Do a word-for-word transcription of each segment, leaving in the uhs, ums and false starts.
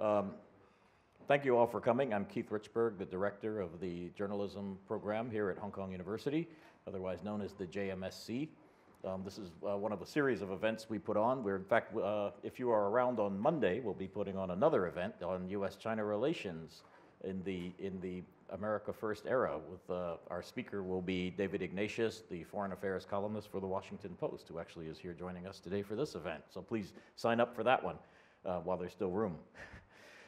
Um, thank you all for coming. I'm Keith Richberg, the director of the journalism program here at Hong Kong University, otherwise known as the J M S C. Um, this is uh, one of a series of events we put on. We're, in fact, uh, if you are around on Monday, we'll be putting on another event on U S China relations in the, in the America First era. With uh, our speaker will be David Ignatius, the foreign affairs columnist for the Washington Post, who actually is here joining us today for this event. So please sign up for that one uh, while there's still room.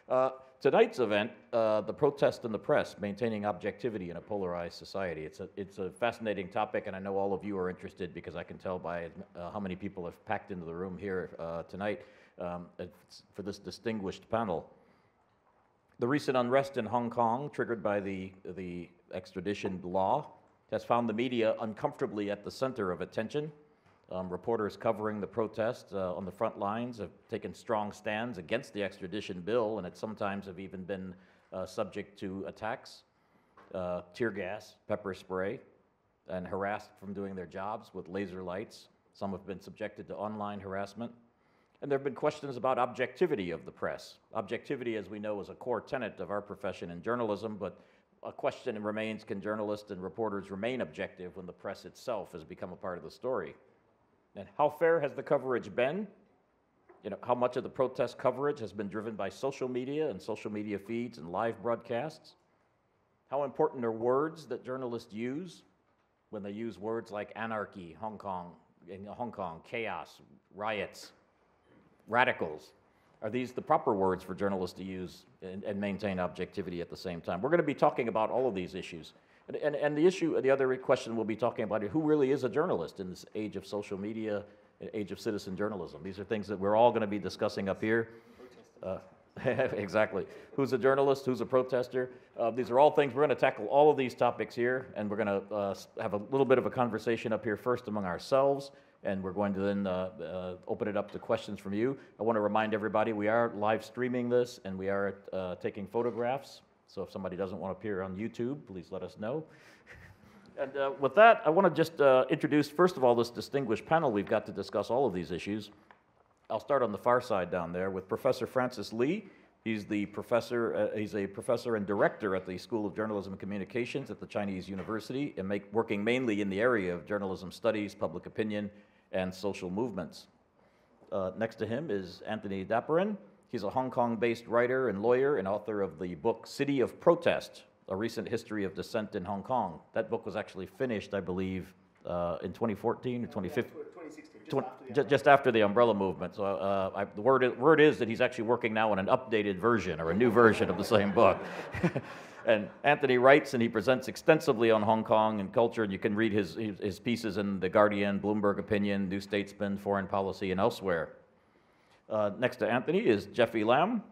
uh, tonight's event, uh, the protest and the press, maintaining objectivity in a polarized society. It's a, it's a fascinating topic, and I know all of you are interested because I can tell by uh, how many people have packed into the room here uh, tonight um, for this distinguished panel. The recent unrest in Hong Kong, triggered by the, the extradition law, has found the media uncomfortably at the center of attention. Um, reporters covering the protests uh, on the front lines have taken strong stands against the extradition bill, and it sometimes have even been uh, subject to attacks, uh, tear gas, pepper spray, and harassed from doing their jobs with laser lights. Some have been subjected to online harassment. And there have been questions about objectivity of the press. Objectivity, as we know, is a core tenet of our profession in journalism, but a question remains, can journalists and reporters remain objective when the press itself has become a part of the story? And how fair has the coverage been? You know, how much of the protest coverage has been driven by social media and social media feeds and live broadcasts? How important are words that journalists use when they use words like anarchy, Hong Kong, in Hong Kong, chaos, riots? Radicals. Are these the proper words for journalists to use and, and maintain objectivity at the same time? We're going to be talking about all of these issues. And, and, and the issue, the other question we'll be talking about is who really is a journalist in this age of social media, age of citizen journalism. These are things that we're all going to be discussing up here. Uh, exactly. Who's a journalist? Who's a protester? Uh, these are all things, we're going to tackle all of these topics here, and we're going to uh, have a little bit of a conversation up here first among ourselves. And we're going to then uh, uh, open it up to questions from you. I want to remind everybody we are live streaming this, and we are uh, taking photographs. So if somebody doesn't want to appear on YouTube, please let us know. And uh, with that, I want to just uh, introduce, first of all, this distinguished panel we've got to discuss all of these issues. I'll start on the far side down there with Professor Francis Lee. He's the professor. Uh, he's a professor and director at the School of Journalism and Communications at the Chinese University, and make, working mainly in the area of journalism studies, public opinion, and social movements. Uh, next to him is Antony Dapiran. He's a Hong Kong-based writer and lawyer and author of the book City of Protest, A Recent History of Dissent in Hong Kong. That book was actually finished, I believe, uh, in twenty fourteen or twenty fifteen. Yeah, twenty sixteen, just, tw after the just after the Umbrella Movement. So uh, I, the word is, word is that he's actually working now on an updated version or a new version of the same book. And Antony writes and he presents extensively on Hong Kong and culture, and you can read his, his, his pieces in The Guardian, Bloomberg Opinion, New Statesman, Foreign Policy, and elsewhere. Uh, next to Antony is Jeffie Lam.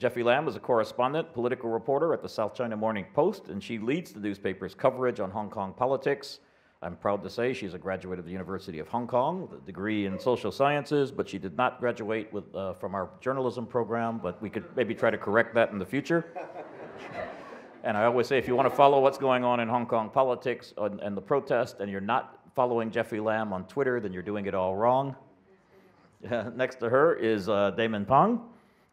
Jeffie Lam is a correspondent, political reporter at the South China Morning Post, and she leads the newspaper's coverage on Hong Kong politics. I'm proud to say she's a graduate of the University of Hong Kong with a degree in social sciences, but she did not graduate with, uh, from our journalism program, but we could maybe try to correct that in the future. And I always say, if you want to follow what's going on in Hong Kong politics and, and the protest, and you're not following Jeffie Lam on Twitter, then you're doing it all wrong. Next to her is uh, Damon Pang.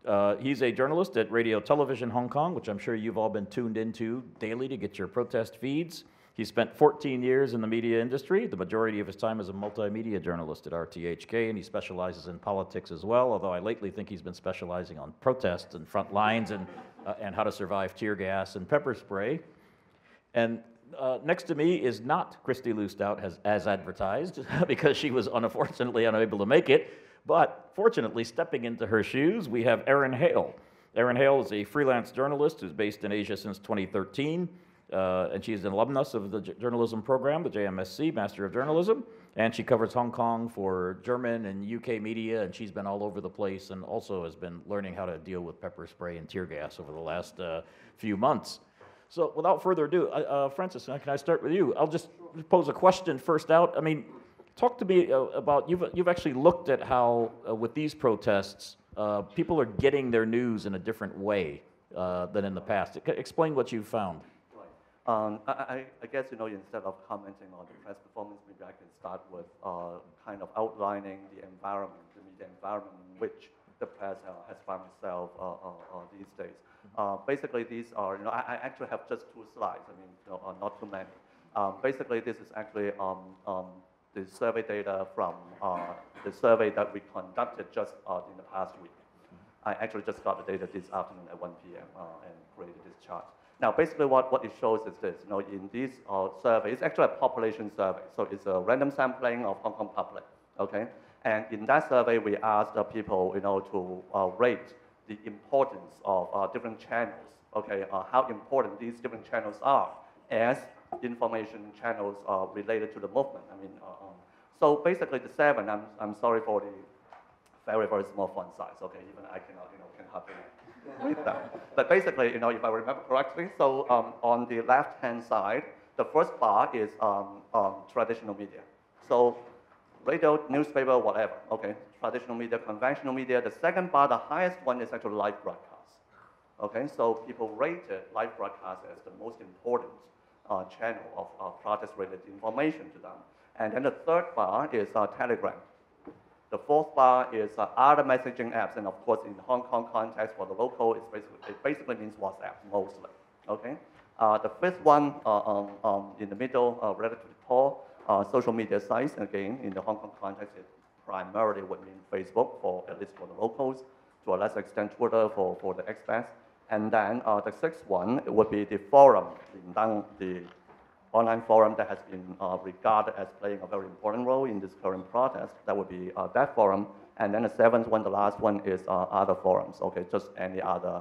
Uh, he's a journalist at Radio Television Hong Kong, which I'm sure you've all been tuned into daily to get your protest feeds. He spent fourteen years in the media industry, the majority of his time as a multimedia journalist at R T H K, and he specializes in politics as well, although I lately think he's been specializing on protests and front lines and, uh, and how to survive tear gas and pepper spray. And uh, next to me is not Christy Lou Stout as, as advertised, because she was unfortunately unable to make it, but fortunately, stepping into her shoes, we have Erin Hale. Erin Hale is a freelance journalist who's based in Asia since twenty thirteen. Uh, and she's an alumnus of the J journalism program, the J M S C, Master of Journalism, and she covers Hong Kong for German and U K media, and she's been all over the place and also has been learning how to deal with pepper spray and tear gas over the last uh, few months. So without further ado, uh, Francis, can I start with you? I'll just pose a question first out. I mean, talk to me about, you've, you've actually looked at how, uh, with these protests, uh, people are getting their news in a different way uh, than in the past. Explain what you've found. Um, I, I guess, you know, instead of commenting on the press performance, maybe I can start with uh, kind of outlining the environment, the media environment in which the press uh, as by myself uh, uh, uh, these days. Uh, basically, these are, you know, I, I actually have just two slides. I mean, you know, uh, not too many. Um, basically, this is actually um, um, the survey data from uh, the survey that we conducted just uh, in the past week. I actually just got the data this afternoon at one p m Uh, and created this chart. Now, basically, what, what it shows is this. You know, in this uh, survey, it's actually a population survey. So it's a random sampling of Hong Kong public. Okay, and in that survey, we asked uh, people, you know, to uh, rate the importance of uh, different channels. Okay, uh, how important these different channels are as information channels uh, related to the movement. I mean, uh, um, so basically, the seven. I'm I'm sorry for the very, very small font size. Okay, even I cannot, you know, can hardly read that. But basically, you know, if I remember correctly, so um, on the left-hand side, the first bar is um, um, traditional media. So radio, newspaper, whatever. Okay, traditional media, conventional media. The second bar, the highest one, is actually live broadcast. Okay, so people rated live broadcast as the most important uh, channel of uh, protest-related information to them. And then the third bar is uh, Telegram. The fourth bar is uh, other messaging apps, and of course, in Hong Kong context, for the local, it's basically, it basically means WhatsApp mostly. Okay, uh, the fifth one uh, um, um, in the middle, uh, relatively tall, uh, social media sites. Again, in the Hong Kong context, it primarily would mean Facebook for at least for the locals, to a lesser extent Twitter for for the expats, and then uh, the sixth one would be the forum, the online forum that has been uh, regarded as playing a very important role in this current protest. That would be uh, that forum. And then the seventh one, the last one, is uh, other forums. Okay, just any other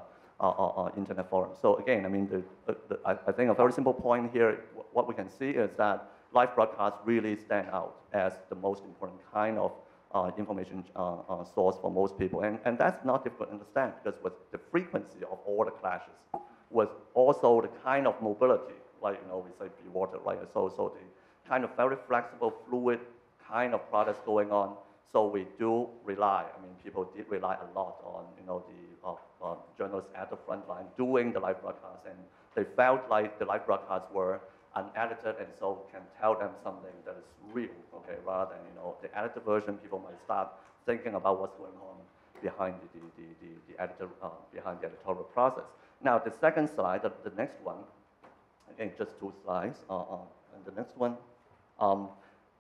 uh, uh, internet forum. So again, I mean, the, the, I think a very simple point here, what we can see is that live broadcasts really stand out as the most important kind of uh, information uh, uh, source for most people. And, and that's not difficult to understand, because with the frequency of all the clashes was also the kind of mobility, like, you know, we say be water, right? So, so the kind of very flexible, fluid kind of protest going on. So we do rely, I mean, people did rely a lot on, you know, the uh, uh, journalists at the front line doing the live broadcasts, and they felt like the live broadcasts were unedited, and so can tell them something that is real, okay, rather than, you know, the edited version, people might start thinking about what's going on behind the, the, the, the, the editor, uh, behind the editorial process. Now, the second slide, the, the next one, again, just two slides. Uh, uh, and the next one, um,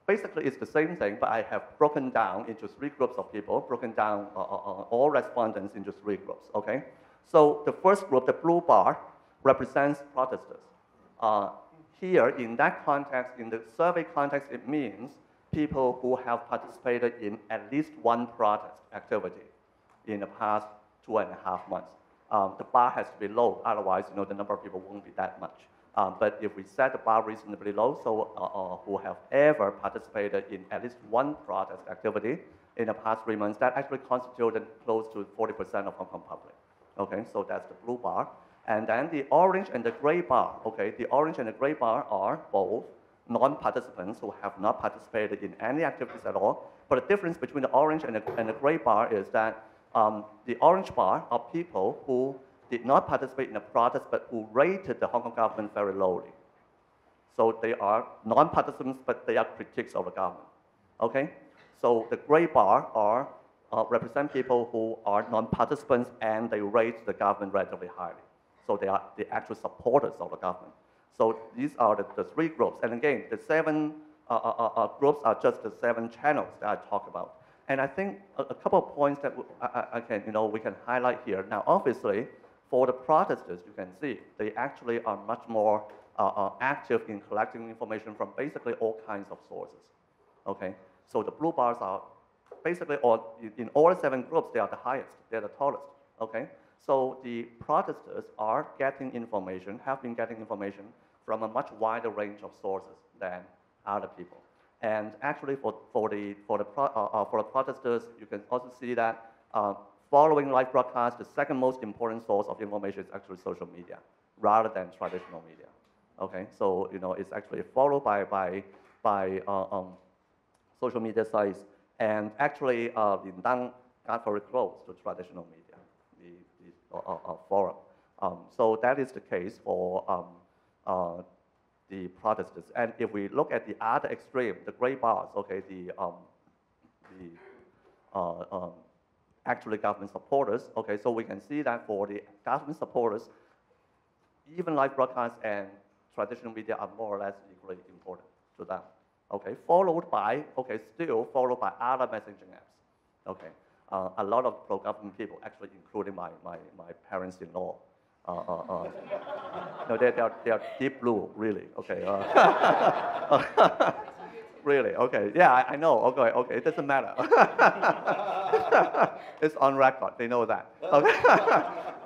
basically, it's the same thing, but I have broken down into three groups of people, broken down uh, uh, all respondents into three groups. Okay, so the first group, the blue bar, represents protesters. Uh, here, in that context, in the survey context, it means people who have participated in at least one protest activity in the past two and a half months. Um, the bar has to be low, otherwise, you know, the number of people won't be that much. Um, but if we set the bar reasonably low, so uh, uh, who have ever participated in at least one protest activity in the past three months, that actually constituted close to forty percent of Hong Kong public. Okay, so that's the blue bar. And then the orange and the gray bar, okay, the orange and the gray bar are both non-participants who have not participated in any activities at all. But the difference between the orange and the, and the gray bar is that um, the orange bar are people who did not participate in the protest, but who rated the Hong Kong government very lowly. So they are non-participants, but they are critics of the government. Okay? So the gray bar are, uh, represent people who are non-participants, and they rate the government relatively highly. So they are the actual supporters of the government. So these are the, the three groups. And again, the seven uh, uh, uh, groups are just the seven channels that I talk about. And I think a, a couple of points that I, I can, you know, we can highlight here. Now, obviously, for the protesters, you can see they actually are much more uh, uh, active in collecting information from basically all kinds of sources. Okay, so the blue bars are basically all in all seven groups. They are the highest. They are the tallest. Okay, so the protesters are getting information, have been getting information from a much wider range of sources than other people. And actually, for for the for the pro, uh, uh, for the protesters, you can also see that. Uh, Following live broadcast, the second most important source of information is actually social media, rather than traditional media. Okay, so you know it's actually followed by by by uh, um, social media sites, and actually uh, Yuen Long got very close to traditional media, the, the uh, uh, forum. Um, so that is the case for um, uh, the protesters. And if we look at the other extreme, the gray bars, okay, the um, the uh, um, actually government supporters. Okay, so we can see that for the government supporters, even live broadcasts and traditional media are more or less equally important to them. Okay, followed by, okay, still followed by other messaging apps. Okay, uh, a lot of pro-government people, actually including my, my, my parents-in-law, uh, uh, uh, no, they, they, are, they are deep blue, really, okay. Uh, really, okay, yeah, I, I know, okay, okay, it doesn't matter. It's on record, they know that. Okay,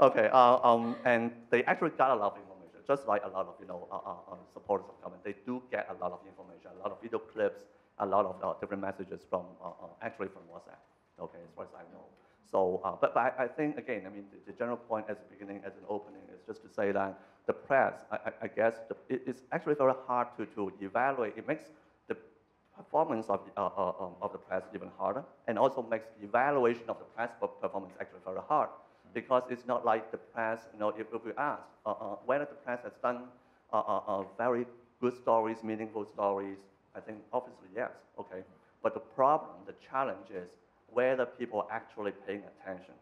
okay uh, um, and they actually got a lot of information, just like a lot of, you know, uh, uh, supporters of government. They do get a lot of information, a lot of video clips, a lot of uh, different messages from, uh, uh, actually from WhatsApp, okay, as far as I know. So, uh, but, but I think, again, I mean, the, the general point at the beginning, as an opening, is just to say that the press, I, I guess, the, it, it's actually very hard to, to evaluate. It makes the performance of, uh, uh, um, of the press even harder, and also makes the evaluation of the press performance actually very hard, because it's not like the press, you know, if, if we ask uh, uh, whether the press has done uh, uh, uh, very good stories, meaningful stories, I think obviously yes, okay. But the problem, the challenge is, whether people are actually paying attention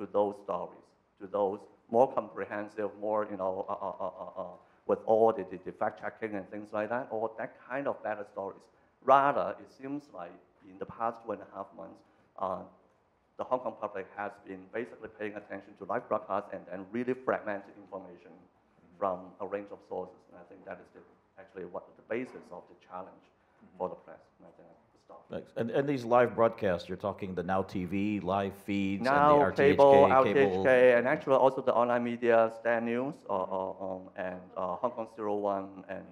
to those stories, to those more comprehensive, more, you know, uh, uh, uh, uh, with all the, the fact-checking and things like that, or that kind of better stories. Rather, it seems like in the past two and a half months, uh, the Hong Kong public has been basically paying attention to live broadcasts and, and really fragmented information mm-hmm. from a range of sources. And I think that is the, actually what the basis of the challenge mm-hmm. for the press. And I think Thanks. And, and these live broadcasts, you're talking the Now T V, live feeds, Now, and the R T H K, cable, cable. R T H K, and actually also the online media, Star News, or, or, um, and uh, Hong Kong zero one, and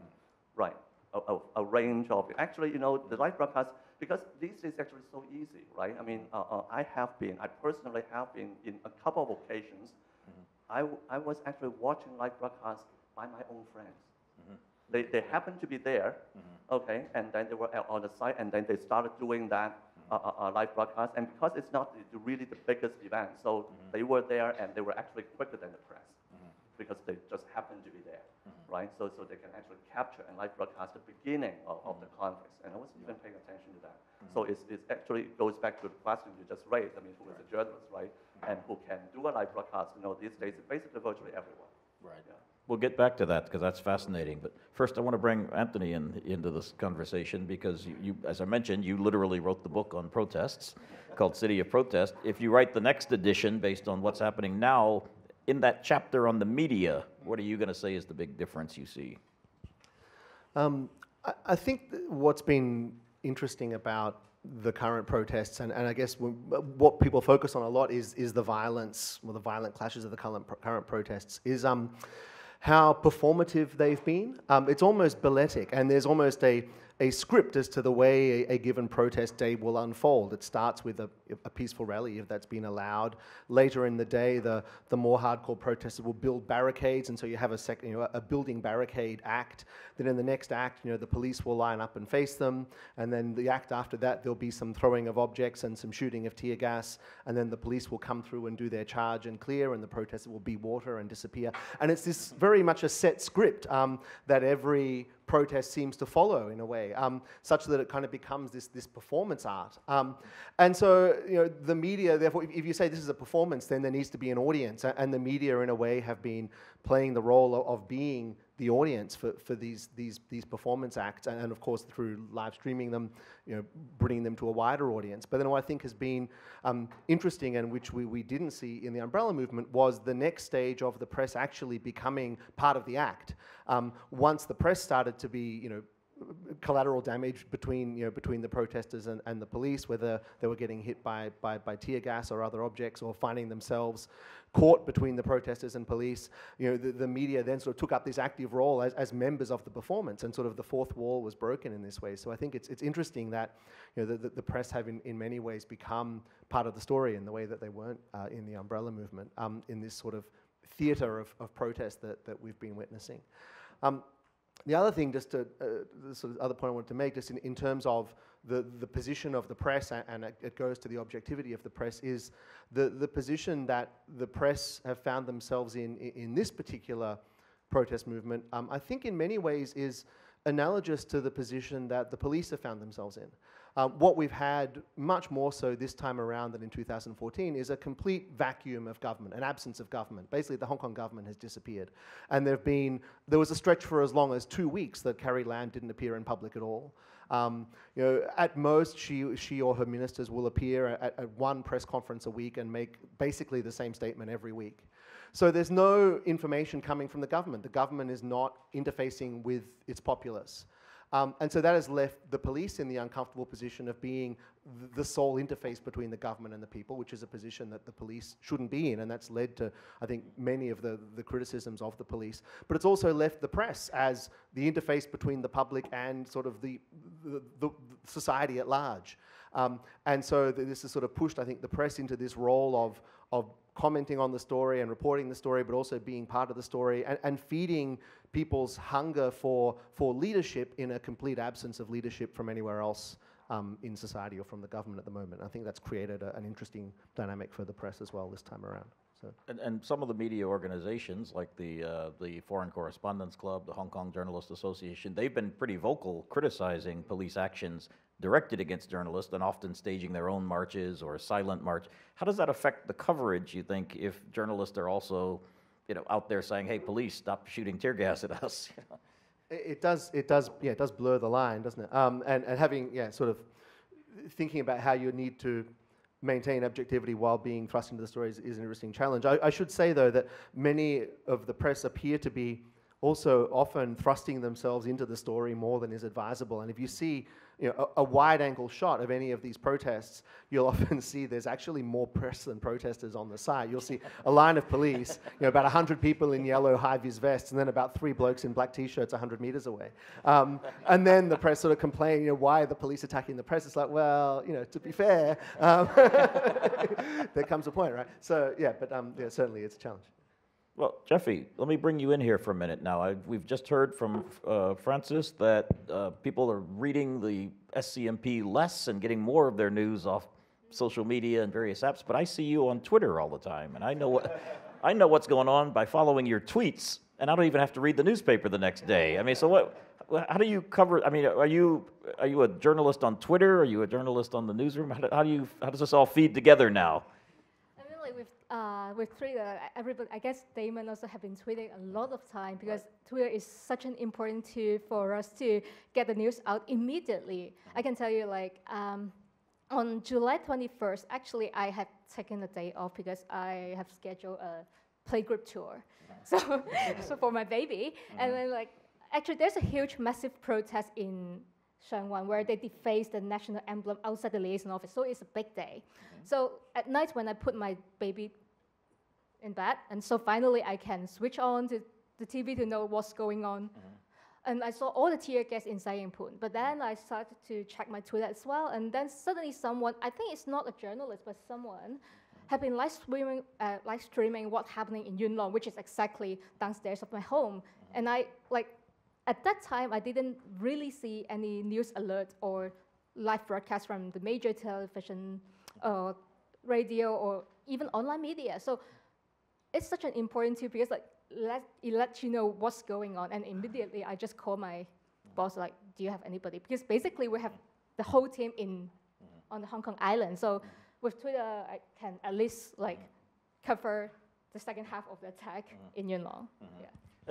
right, a, a, a range of, actually, you know, the live broadcasts, because these is actually so easy, right? I mean, uh, uh, I have been, I personally have been, in a couple of occasions, mm-hmm. I, w I was actually watching live broadcasts by my own friends. Mm-hmm. They, they happened to be there, mm-hmm. okay, and then they were on the site, and then they started doing that mm-hmm. uh, uh, live broadcast. And because it's not really the biggest event, so mm-hmm. they were there, and they were actually quicker than the press mm-hmm. because they just happened to be there, mm-hmm. right? So, so they can actually capture and live broadcast the beginning of, mm-hmm. of the conference. And I wasn't even paying attention to that. Mm-hmm. So it's, it's actually goes back to the question you just raised. I mean, who is a journalist, right? Mm-hmm. And who can do a live broadcast? You know, these days, basically virtually everyone. Right. Yeah. We'll get back to that because that's fascinating. But first, I want to bring Antony in, into this conversation because, you, you, as I mentioned, you literally wrote the book on protests called City of Protest. If you write the next edition based on what's happening now, in that chapter on the media, what are you going to say is the big difference you see? Um, I, I think what's been interesting about the current protests, and, and I guess we, what people focus on a lot is, is the violence, or well, the violent clashes of the current, current protests, is... Um, how performative they've been. Um, it's almost balletic, and there's almost a, a script as to the way a, a given protest day will unfold. It starts with a, a peaceful rally, if that's been allowed. Later in the day, the, the more hardcore protesters will build barricades, and so you have a, sec, you know, a building barricade act. Then in the next act, you know, the police will line up and face them, and then the act after that, there'll be some throwing of objects and some shooting of tear gas, and then the police will come through and do their charge and clear, and the protesters will be water and disappear. And it's this very much a set script um, that every protest seems to follow in a way, um, such that it kind of becomes this, this performance art. Um, and so, you know, the media, therefore, if, if you say this is a performance, then there needs to be an audience, and the media in a way have been playing the role of, of being the audience for, for these, these, these performance acts, and, and of course through live streaming them, you know, bringing them to a wider audience. But then what I think has been um, interesting, and which we, we didn't see in the Umbrella Movement, was the next stage of the press actually becoming part of the act. Um, once the press started to be, you know, collateral damage between, you know, between the protesters and, and the police, whether they were getting hit by, by, by tear gas or other objects, or finding themselves caught between the protesters and police, you know, the, the media then sort of took up this active role as, as members of the performance, and sort of the fourth wall was broken in this way. So I think it's, it's interesting that, you know, the, the press have in, in many ways become part of the story in the way that they weren't uh, in the Umbrella Movement, um, in this sort of theater of, of protest that, that we've been witnessing. Um, The other thing, just to, uh, the sort of other point I wanted to make, just in, in terms of the, the position of the press, and, and it, it goes to the objectivity of the press, is the, the position that the press have found themselves in in, in this particular protest movement, um, I think in many ways is analogous to the position that the police have found themselves in. Um, what we've had much more so this time around than in two thousand fourteen is a complete vacuum of government, an absence of government. Basically, the Hong Kong government has disappeared. And there have been, there was a stretch for as long as two weeks that Carrie Lam didn't appear in public at all. Um, you know, at most, she, she or her ministers will appear at, at one press conference a week and make basically the same statement every week. So there's no information coming from the government. The government is not interfacing with its populace. Um, and so that has left the police in the uncomfortable position of being th the sole interface between the government and the people, which is a position that the police shouldn't be in, and that's led to, I think, many of the, the criticisms of the police. But it's also left the press as the interface between the public and sort of the, the, the society at large. Um, and so th this has sort of pushed, I think, the press into this role of, of commenting on the story and reporting the story, but also being part of the story and, and feeding people's hunger for, for leadership in a complete absence of leadership from anywhere else um, in society or from the government at the moment. And I think that's created a, an interesting dynamic for the press as well this time around. So. And, and some of the media organizations like the, uh, the Foreign Correspondents Club, the Hong Kong Journalists Association, they've been pretty vocal criticizing police actions directed against journalists and often staging their own marches or a silent march. How does that affect the coverage, you think, if journalists are also you know, out there saying, hey, police, stop shooting tear gas at us? You know? it, it does, it does, yeah, it does blur the line, doesn't it? Um, and, and having, yeah, sort of thinking about how you need to maintain objectivity while being thrust into the stories is an interesting challenge. I, I should say, though, that many of the press appear to be also often thrusting themselves into the story more than is advisable. And if you see you know, a, a wide-angle shot of any of these protests, you'll often see there's actually more press than protesters on the site. You'll see a line of police, you know, about one hundred people in yellow high-vis vests, and then about three blokes in black T-shirts one hundred meters away. Um, and then the press sort of complain, you know, why are the police attacking the press? It's like, well, you know, to be fair, um, there comes a point, right? So, yeah, but um, yeah, certainly it's a challenge. Well, Jeffie, let me bring you in here for a minute now. I, we've just heard from uh, Francis that uh, people are reading the S C M P less and getting more of their news off social media and various apps, but I see you on Twitter all the time, and I know, what, I know what's going on by following your tweets, and I don't even have to read the newspaper the next day. I mean, so what, how do you cover, I mean, are you, are you a journalist on Twitter? Are you a journalist on the newsroom? How do, how do you, how does this all feed together now? Uh, with Twitter, everybody, I guess Damon also have been tweeting a lot of time because right. Twitter is such an important tool for us to get the news out immediately. I can tell you, like, um, on July twenty-first, actually, I had taken a day off because I have scheduled a playgroup tour. So, so for my baby. Mm-hmm. And then, like, actually, there's a huge, massive protest in Sheung Wan, where they defaced the national emblem outside the liaison office. So it's a big day. Mm-hmm. So at night when I put my baby in bed, and so finally I can switch on to the T V to know what's going on. Mm-hmm. And I saw all the tear gas in Sai Ying Pun. But then I started to check my Twitter as well, and then suddenly someone, I think it's not a journalist, but someone, have been live streaming, uh, live streaming what's happening in Yuen Long, which is exactly downstairs of my home. Mm-hmm. And I, like, at that time, I didn't really see any news alert or live broadcast from the major television or radio or even online media. So it's such an important tool because like, let, it lets you know what's going on. And immediately, I just call my boss, like, do you have anybody? Because basically, we have the whole team in on the Hong Kong island. So with Twitter, I can at least like cover the second half of the attack in Yuen Long. Yeah.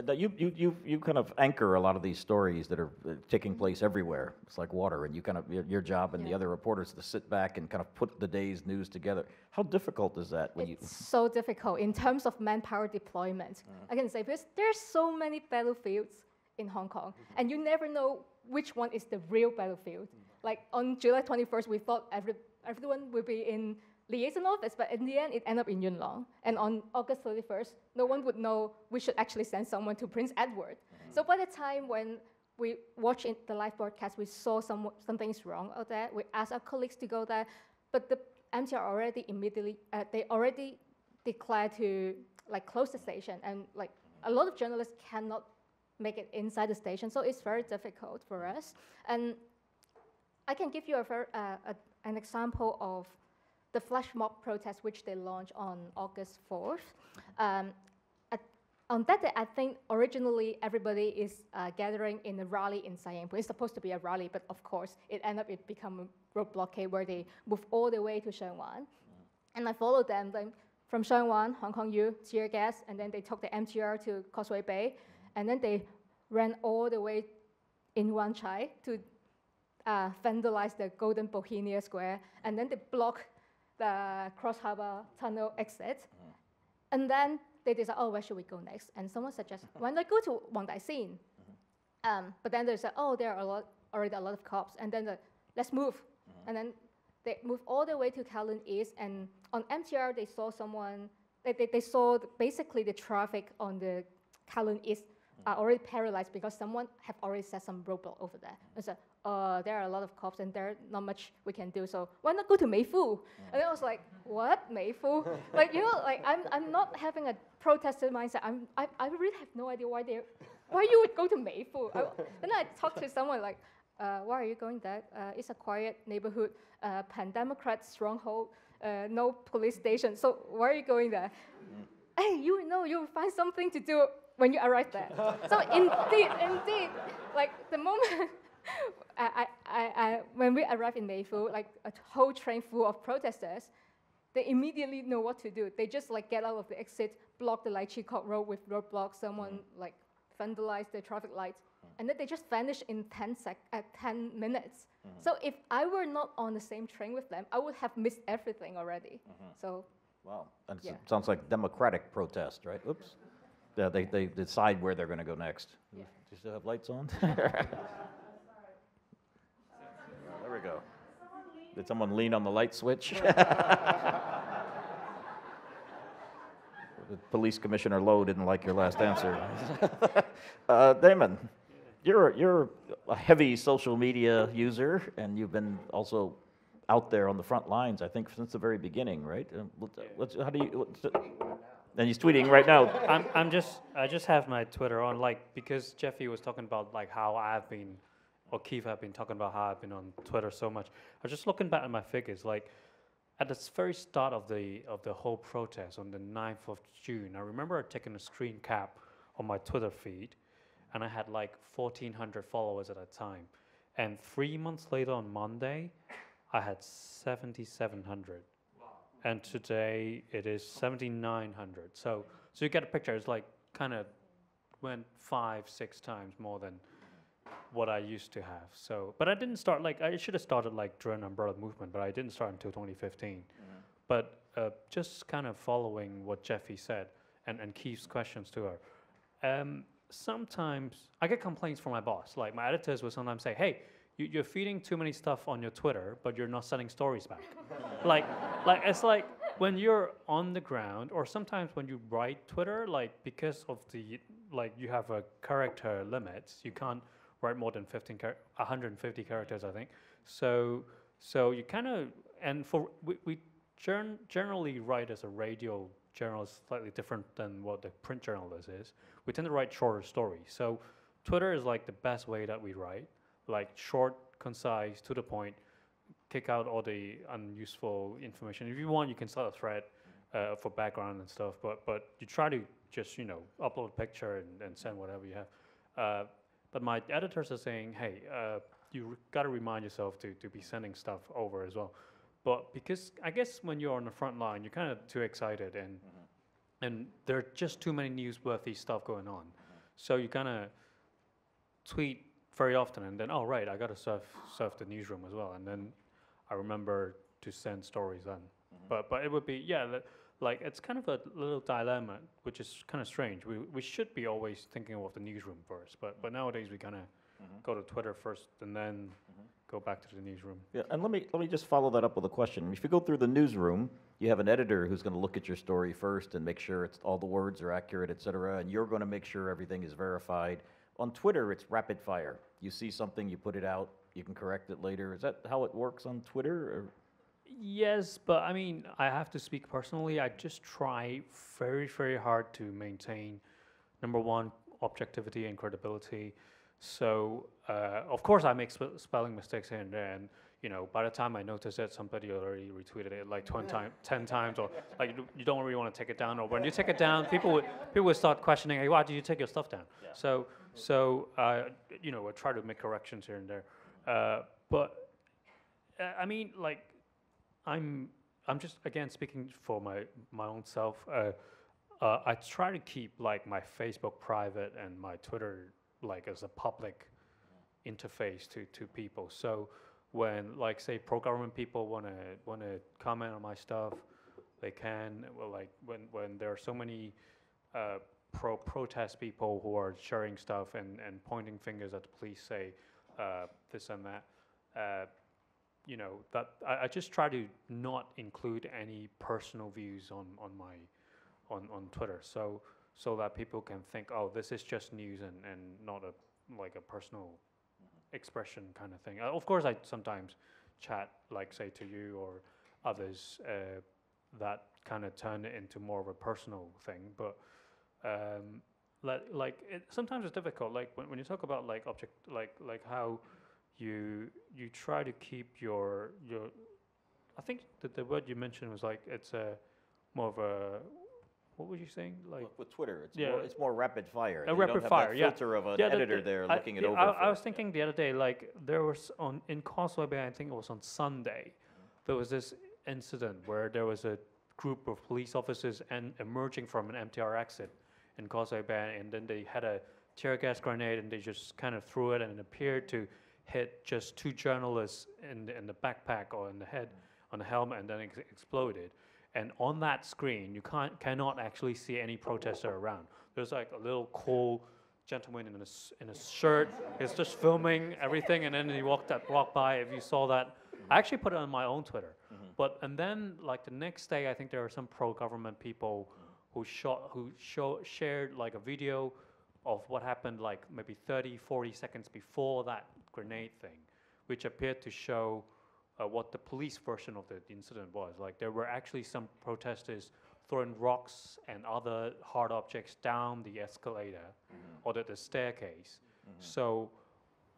Uh, you, you, you, you kind of anchor a lot of these stories that are uh, taking place everywhere. It's like water, and you kind of, your, your job and yeah. the other reporters to sit back and kind of put the day's news together. How difficult is that? When it's you so difficult in terms of manpower deployment. Uh-huh. I can say, because there's so many battlefields in Hong Kong, mm-hmm. and you never know which one is the real battlefield. Mm-hmm. Like on July twenty-first, we thought every, everyone would be in liaison office, but in the end, it ended up in Yuen Long. And on August thirty-first, no one would know we should actually send someone to Prince Edward. Mm-hmm. So by the time when we watched it, the live broadcast, we saw some, something's wrong out there. We asked our colleagues to go there, but the M T R already immediately, uh, they already declared to like close the station, and like a lot of journalists cannot make it inside the station, so it's very difficult for us. And I can give you a ver uh, a, an example of the flash mob protest, which they launched on August fourth. Um, at, on that day, I think originally everybody is uh, gathering in a rally in Sai Ying Pun. It's supposed to be a rally, but of course, it ended up it become road blockade where they moved all the way to Sheung Wan. And I followed them like, from Sheung Wan, Hong Kong U, tear gas, and then they took the M T R to Causeway Bay, and then they ran all the way in Wan Chai to uh, vandalize the Golden Bohemia Square, and then they blocked the Cross Harbour Tunnel exit. Mm. And then they decided, oh, where should we go next? And someone suggested, why not go to Wong Tai Sin? Mm-hmm. um, but then they said, oh, there are a lot, already a lot of cops, and then the, let's move. Mm-hmm. And then they moved all the way to Kowloon East, and on M T R, they saw someone, they, they, they saw the, basically the traffic on the Kowloon East are already paralyzed because someone have already set some roadblock over there. And so uh, there are a lot of cops and there's not much we can do, so why not go to Mei Fu? Yeah. And I was like, what, Mei Fu? Like, you know, like, I'm, I'm not having a protester mindset. I'm, I, I really have no idea why they, why you would go to Mei Fu. I, then I talked to someone like, uh, why are you going there? Uh, it's a quiet neighborhood, uh, pan-democrat stronghold, uh, no police station, so why are you going there? Yeah. Hey, you know, you'll find something to do when you arrive there. So indeed, indeed, like the moment I, I, I, when we arrived in Mei Fu, like a whole train full of protesters, they immediately know what to do. They just like get out of the exit, block the Lai Chi Kok road with roadblocks, someone mm. like vandalized the traffic lights, mm. and then they just vanished in ten minutes. Mm. So if I were not on the same train with them, I would have missed everything already. Mm-hmm. So, wow, that yeah. sounds like democratic protest, right? Oops. Yeah, they, they decide where they're going to go next. Yeah. Do you still have lights on? There we go. Did someone lean on the light switch? The police commissioner Lowe didn't like your last answer. uh, Damon, you're, you're a heavy social media user, and you've been also out there on the front lines, I think, since the very beginning, right? What's, how do you... What's, and he's tweeting right now. I'm, I'm just, I just have my Twitter on, like, because Jeffie was talking about, like, how I've been, or Keith have been talking about how I've been on Twitter so much. I was just looking back at my figures, like, at the very start of the, of the whole protest on the ninth of June, I remember taking a screen cap on my Twitter feed, and I had, like, fourteen hundred followers at that time. And three months later on Monday, I had seventy-seven hundred. And today it is seventy-nine hundred. So, so you get a picture. It's like kind of went five, six times more than what I used to have. So, but I didn't start like I should have started like during Umbrella Movement, but I didn't start until twenty fifteen. Mm-hmm. But uh, just kind of following what Jeffie said and and Keith's questions to her. Um, sometimes I get complaints from my boss. Like my editors will sometimes say, "Hey, you're feeding too many stuff on your Twitter, but you're not sending stories back." like, like it's like when you're on the ground, or sometimes when you write Twitter, like because of the like you have a character limits, you can't write more than fifteen, one hundred fifty characters, I think. So, so you kind of and for we, we gen generally write as a radio journalist, slightly different than what the print journalist is. We tend to write shorter stories. So, Twitter is like the best way that we write. Like short, concise, to the point, kick out all the unuseful information. If you want, you can start a thread uh, for background and stuff, but but you try to just, you know, upload a picture and, and send whatever you have. Uh, but my editors are saying, hey, uh, you gotta remind yourself to, to be sending stuff over as well. But because I guess when you're on the front line, you're kind of too excited and, mm-hmm. and there are just too many newsworthy stuff going on. Mm-hmm. So you kind of tweet very often, and then, oh, right, I got to surf, surf the newsroom as well, and then I remember to send stories on. Mm-hmm. But but it would be, yeah, like it's kind of a little dilemma, which is kind of strange. We, we should be always thinking of the newsroom first, but, mm-hmm. but nowadays we kind of mm-hmm. go to Twitter first and then mm-hmm. go back to the newsroom. Yeah, and let me, let me just follow that up with a question. If you go through the newsroom, you have an editor who's going to look at your story first and make sure it's, all the words are accurate, et cetera, and you're going to make sure everything is verified. On Twitter, it's rapid fire. You see something, you put it out, you can correct it later. Is that how it works on Twitter? Or? Yes, but I mean, I have to speak personally. I just try very, very hard to maintain, number one, objectivity and credibility. So, uh, of course, I make sp spelling mistakes here and there. And, you know, by the time I notice that, somebody already retweeted it like twenty time, ten times, or like you don't really want to take it down. Or when you take it down, people would, people would start questioning, hey, why do you take your stuff down? Yeah. So, so uh, you know, I try to make corrections here and there. Uh, but uh, I mean, like, I'm I'm just again speaking for my my own self. Uh, uh, I try to keep like my Facebook private and my Twitter like as a public interface to to people. So when like say pro-government people wanna wanna comment on my stuff, they can. Well, like when when there are so many uh, pro-protest people who are sharing stuff and and pointing fingers at the police, say uh, this and that. Uh, you know that I, I just try to not include any personal views on on my on on Twitter, so so that people can think, oh, this is just news and and not a like a personal expression kind of thing. Uh, of course, I sometimes chat, like say to you or others, uh, that kind of turn it into more of a personal thing. But um, let, like it, sometimes it's difficult. Like when when you talk about like object, like like how you you try to keep your your. I think that the word you mentioned was like it's a more of a. What were you saying? Like well, with Twitter, it's, yeah. more, it's more rapid fire. A rapid fire, yeah. Filter of an yeah, the, editor the, there I, looking the, it over. I, I was thinking the other day, like there was on in Causeway Bay. I think it was on Sunday. There was this incident where there was a group of police officers and emerging from an M T R exit in Causeway Bay, and then they had a tear gas grenade, and they just kind of threw it, and it appeared to hit just two journalists in the, in the backpack or in the head, on the helmet, and then it ex exploded. And on that screen, you can't cannot actually see any protester around. There's like a little cool gentleman in a in a shirt. He's just filming everything, and then he walked that walked by. If you saw that, I actually put it on my own Twitter. Mm-hmm. But and then like the next day, I think there were some pro-government people who shot who show, shared like a video of what happened, like maybe thirty, forty seconds before that grenade thing, which appeared to show. Uh, what the police version of the incident was. Like there were actually some protesters throwing rocks and other hard objects down the escalator mm-hmm. or the, the staircase. Mm-hmm. So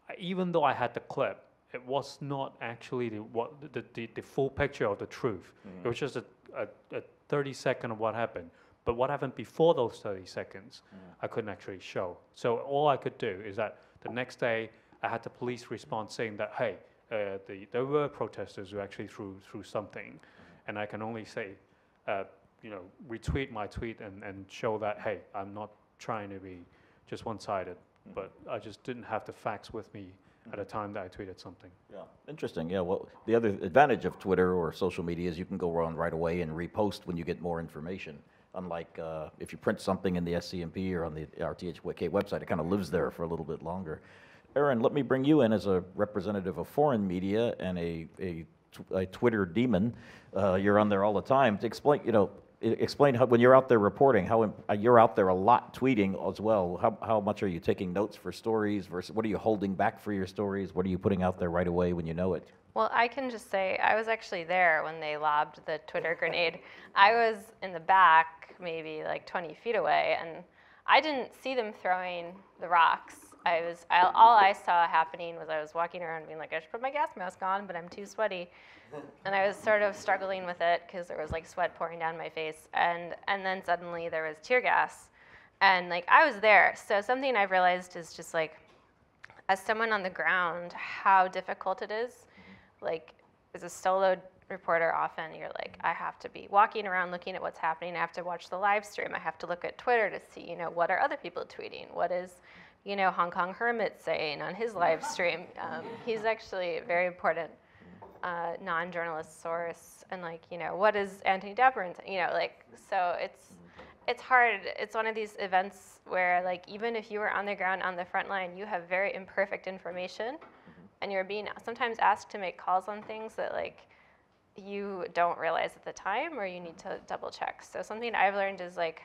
uh, even though I had the clip, it was not actually the, what, the, the, the full picture of the truth. Mm-hmm. It was just a, a, a thirty second of what happened. But what happened before those thirty seconds, mm-hmm. I couldn't actually show. So all I could do is that the next day I had the police respond saying that, hey, Uh, the, there were protesters who actually threw threw something, mm-hmm. and I can only say, uh, you know, retweet my tweet and, and show that, hey, I'm not trying to be just one-sided, mm-hmm. but I just didn't have the facts with me mm-hmm. at a time that I tweeted something. Yeah, interesting. Yeah, well, the other advantage of Twitter or social media is you can go on right away and repost when you get more information. Unlike uh, if you print something in the S C M P or on the R T H K website, it kind of lives there for a little bit longer. Erin, let me bring you in as a representative of foreign media and a, a, a Twitter demon. Uh, you're on there all the time. To explain, you know, explain how, when you're out there reporting, how imp you're out there a lot tweeting as well. How, how much are you taking notes for stories versus what are you holding back for your stories? What are you putting out there right away when you know it? Well, I can just say I was actually there when they lobbed the Twitter grenade. I was in the back, maybe like twenty feet away, and I didn't see them throwing the rocks. I was, I, all I saw happening was I was walking around being like, I should put my gas mask on, but I'm too sweaty. And I was sort of struggling with it because there was like sweat pouring down my face. And, and then suddenly there was tear gas. And like, I was there. So something I've realized is just like, as someone on the ground, how difficult it is. Like, as a solo reporter, often you're like, I have to be walking around looking at what's happening. I have to watch the live stream. I have to look at Twitter to see, you know, what are other people tweeting? What is... you know, Hong Kong Hermit saying on his live stream. Um, he's actually a very important uh, non-journalist source. And like, you know, what is Antony Dapiran saying? You know, like, so it's, it's hard. It's one of these events where like, even if you were on the ground on the front line, you have very imperfect information. And you're being sometimes asked to make calls on things that like, you don't realize at the time or you need to double check. So something I've learned is like,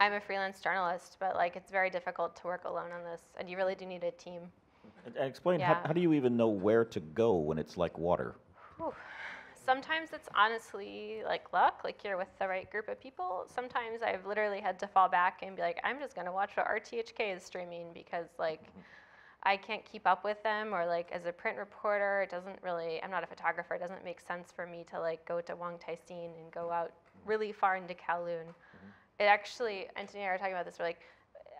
I'm a freelance journalist, but like it's very difficult to work alone on this, and you really do need a team. And, and explain, yeah. how, how do you even know where to go when it's like water? Whew. Sometimes it's honestly like luck, like you're with the right group of people. Sometimes I've literally had to fall back and be like, I'm just going to watch what R T H K is streaming because like I can't keep up with them, or like as a print reporter, it doesn't really, I'm not a photographer, it doesn't make sense for me to like go to Wong Tai Sin and go out really far into Kowloon. Mm-hmm. It actually, Antony and I were talking about this, we're like,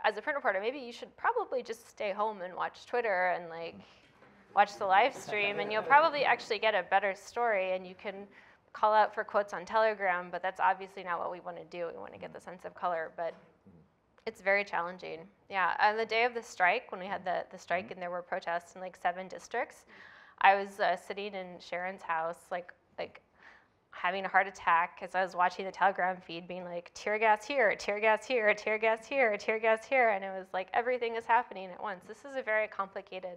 as a print reporter, maybe you should probably just stay home and watch Twitter and like watch the live stream, and you'll probably actually get a better story, and you can call out for quotes on Telegram, but that's obviously not what we want to do. We want to get the sense of color, but it's very challenging. Yeah, on the day of the strike, when we had the, the strike and there were protests in like seven districts, I was uh, sitting in Sharon's house, like like having a heart attack as I was watching the Telegram feed being like, tear gas here, tear gas here, tear gas here, tear gas here. And it was like, everything is happening at once. This is a very complicated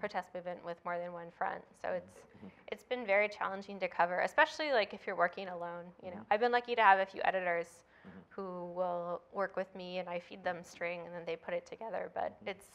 protest movement with more than one front. So it's it's been very challenging to cover, especially like if you're working alone. You know, I've been lucky to have a few editors who will work with me and I feed them string and then they put it together. But it's,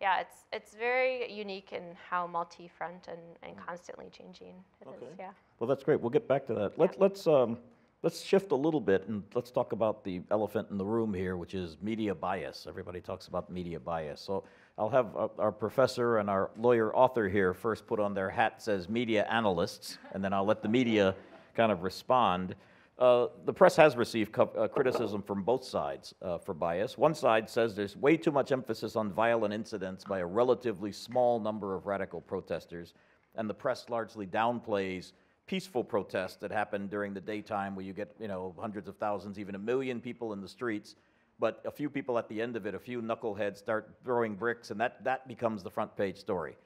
yeah, it's it's very unique in how multi-front and, and constantly changing it okay. is. Yeah. Well, that's great. We'll get back to that. Let's yeah. let's um, let's shift a little bit and let's talk about the elephant in the room here, which is media bias. Everybody talks about media bias. So I'll have our, our professor and our lawyer author here first put on their hats as media analysts, and then I'll let the media kind of respond. Uh, the press has received co uh, criticism from both sides uh, for bias. One side says there's way too much emphasis on violent incidents by a relatively small number of radical protesters, and the press largely downplays peaceful protests that happen during the daytime where you get, you know, hundreds of thousands, even a million people in the streets, but a few people at the end of it, a few knuckleheads start throwing bricks, and that, that becomes the front page story.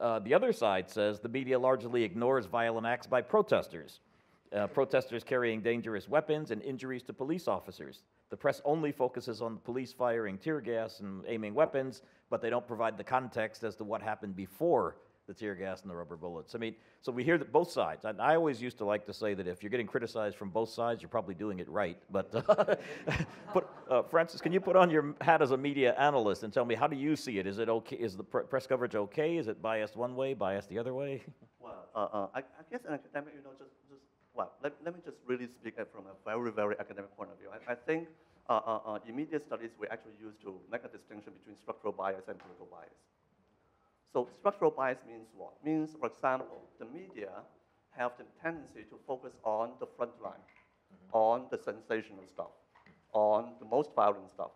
Uh, the other side says the media largely ignores violent acts by protesters. Uh, protesters carrying dangerous weapons and injuries to police officers. The press only focuses on the police firing tear gas and aiming weapons, but they don't provide the context as to what happened before the tear gas and the rubber bullets. I mean, so we hear that both sides. And I always used to like to say that if you're getting criticized from both sides, you're probably doing it right. But uh, put, uh, Francis, can you put on your hat as a media analyst and tell me, how do you see it? Is it okay? Is the pr press coverage okay? Is it biased one way, biased the other way? Well, uh, uh, I, I guess an academic, you know, just, just Well, let, let me just really speak from a very, very academic point of view. I, I think uh, uh, uh, immediate studies we actually use to make a distinction between structural bias and political bias. So structural bias means what? Means, for example, the media have the tendency to focus on the front line, mm-hmm. on the sensational stuff, on the most violent stuff.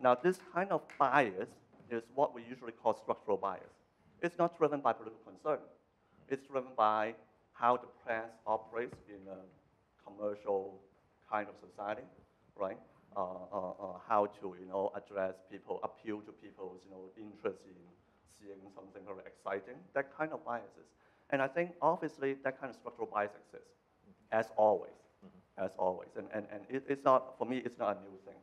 Now, this kind of bias is what we usually call structural bias. It's not driven by political concern. It's driven by how the press operates in a commercial kind of society, right? Uh, uh, uh, how to, you know, address people, appeal to people's, you know, interest in seeing something very exciting, that kind of biases. And I think, obviously, that kind of structural bias exists, as always, mm-hmm. as always. And, and, and it, it's not, for me, it's not a new thing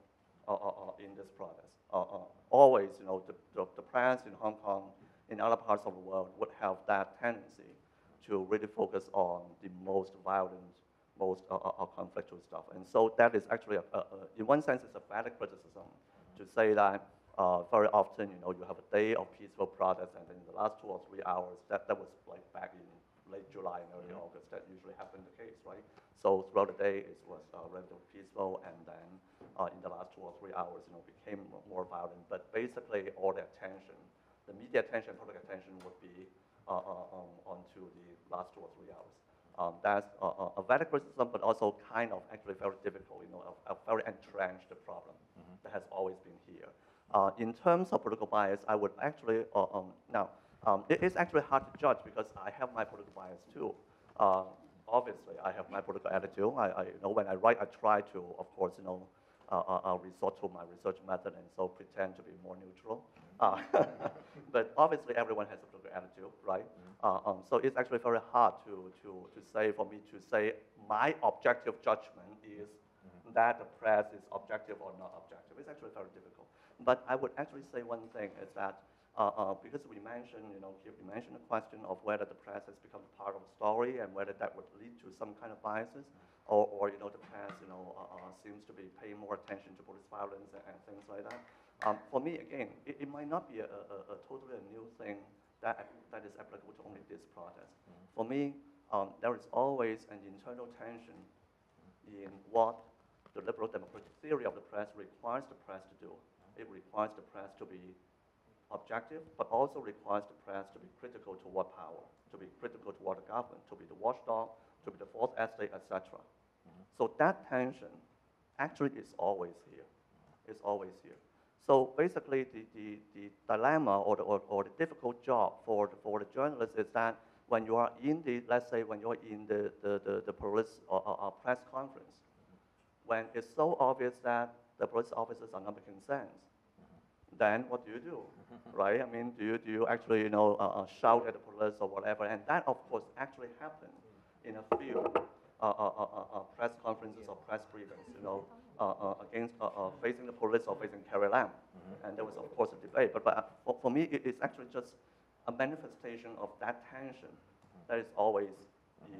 uh, uh, uh, in this process. Uh, uh, always, you know, the, the, the press in Hong Kong, in other parts of the world, would have that tendency to really focus on the most violent, most uh, uh, conflictual stuff. And so that is actually, a, a, a, in one sense, it's a valid criticism to say that uh, very often, you know, you have a day of peaceful protest, and then in the last two or three hours, that, that was like back in late July and early mm-hmm. August, that usually happened the case, right? So throughout the day, it was uh, relatively peaceful, and then uh, in the last two or three hours, you know, became more violent. But basically, all the attention, the media attention, public attention would be Uh, um, onto the last two or three hours. Um, that's uh, uh, a valid criticism, but also kind of actually very difficult, you know, a, a very entrenched problem mm-hmm. that has always been here. Uh, in terms of political bias, I would actually, uh, um, now, um, it is actually hard to judge because I have my political bias too. Uh, obviously, I have my political attitude. I, I, you know, when I write, I try to, of course, you know, Uh, I'll resort to my research method and so pretend to be more neutral. Uh, but obviously everyone has a political attitude, right? Mm-hmm. uh, um, so it's actually very hard to, to, to say, for me to say my objective judgment is mm-hmm. that the press is objective or not objective. It's actually very difficult. But I would actually say one thing is that uh, uh, because we mentioned, you know, you mentioned the question of whether the press has become part of the story and whether that would lead to some kind of biases. Or, or, you know, the press, you know, uh, uh, seems to be paying more attention to police violence and, and things like that. Um, for me, again, it, it might not be a, a, a totally a new thing that, that is applicable to only this protest. Mm-hmm. For me, um, there is always an internal tension in what the liberal democratic theory of the press requires the press to do. It requires the press to be objective, but also requires the press to be critical toward power, to be critical toward the government, to be the watchdog, to be the fourth estate, et cetera. So that tension actually is always here. It's always here. So basically, the, the, the dilemma or the, or, or the difficult job for the, for the journalists is that when you are in the, let's say, when you're in the, the, the, the police or, or press conference, when it's so obvious that the police officers are not making sense, then what do you do, right? I mean, do you, do you actually, you know, uh, shout at the police or whatever? And that, of course, actually happened in a few uh, uh, uh, uh, press conferences or press briefings, you know, uh, uh, against uh, uh, facing the police or facing Carrie Lam. Mm-hmm. And there was, of course, a debate. But, but uh, for me, it's actually just a manifestation of that tension that is always in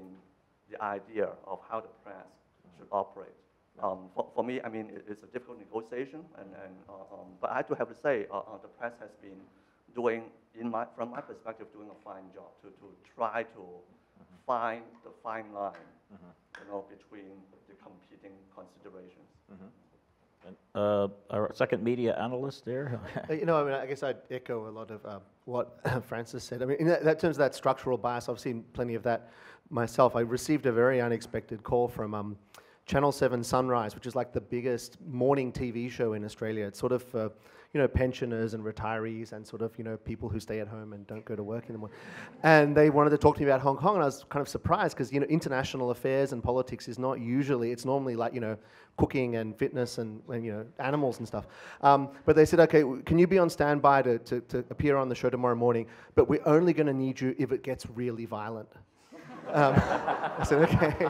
the idea of how the press should operate. Um, for, for me, I mean, it, it's a difficult negotiation, and, and uh, um, but I do have to say, uh, uh, the press has been doing, in my, from my perspective, doing a fine job to, to try to find the fine line, mm-hmm. you know, between the competing considerations. Mm-hmm. And, uh, our second media analyst there. You know, I mean, I guess I'd echo a lot of uh, what Francis said. I mean, in that, that terms of that structural bias, I've seen plenty of that myself. I received a very unexpected call from Um, Channel seven Sunrise, which is like the biggest morning T V show in Australia. It's sort of for, you know, pensioners and retirees and sort of, you know, people who stay at home and don't go to work in the morning. And they wanted to talk to me about Hong Kong, and I was kind of surprised because, you know, international affairs and politics is not usually, it's normally like, you know, cooking and fitness and, and you know, animals and stuff. Um, but they said, okay, can you be on standby to, to, to appear on the show tomorrow morning? But we're only going to need you if it gets really violent. Um, I said, okay.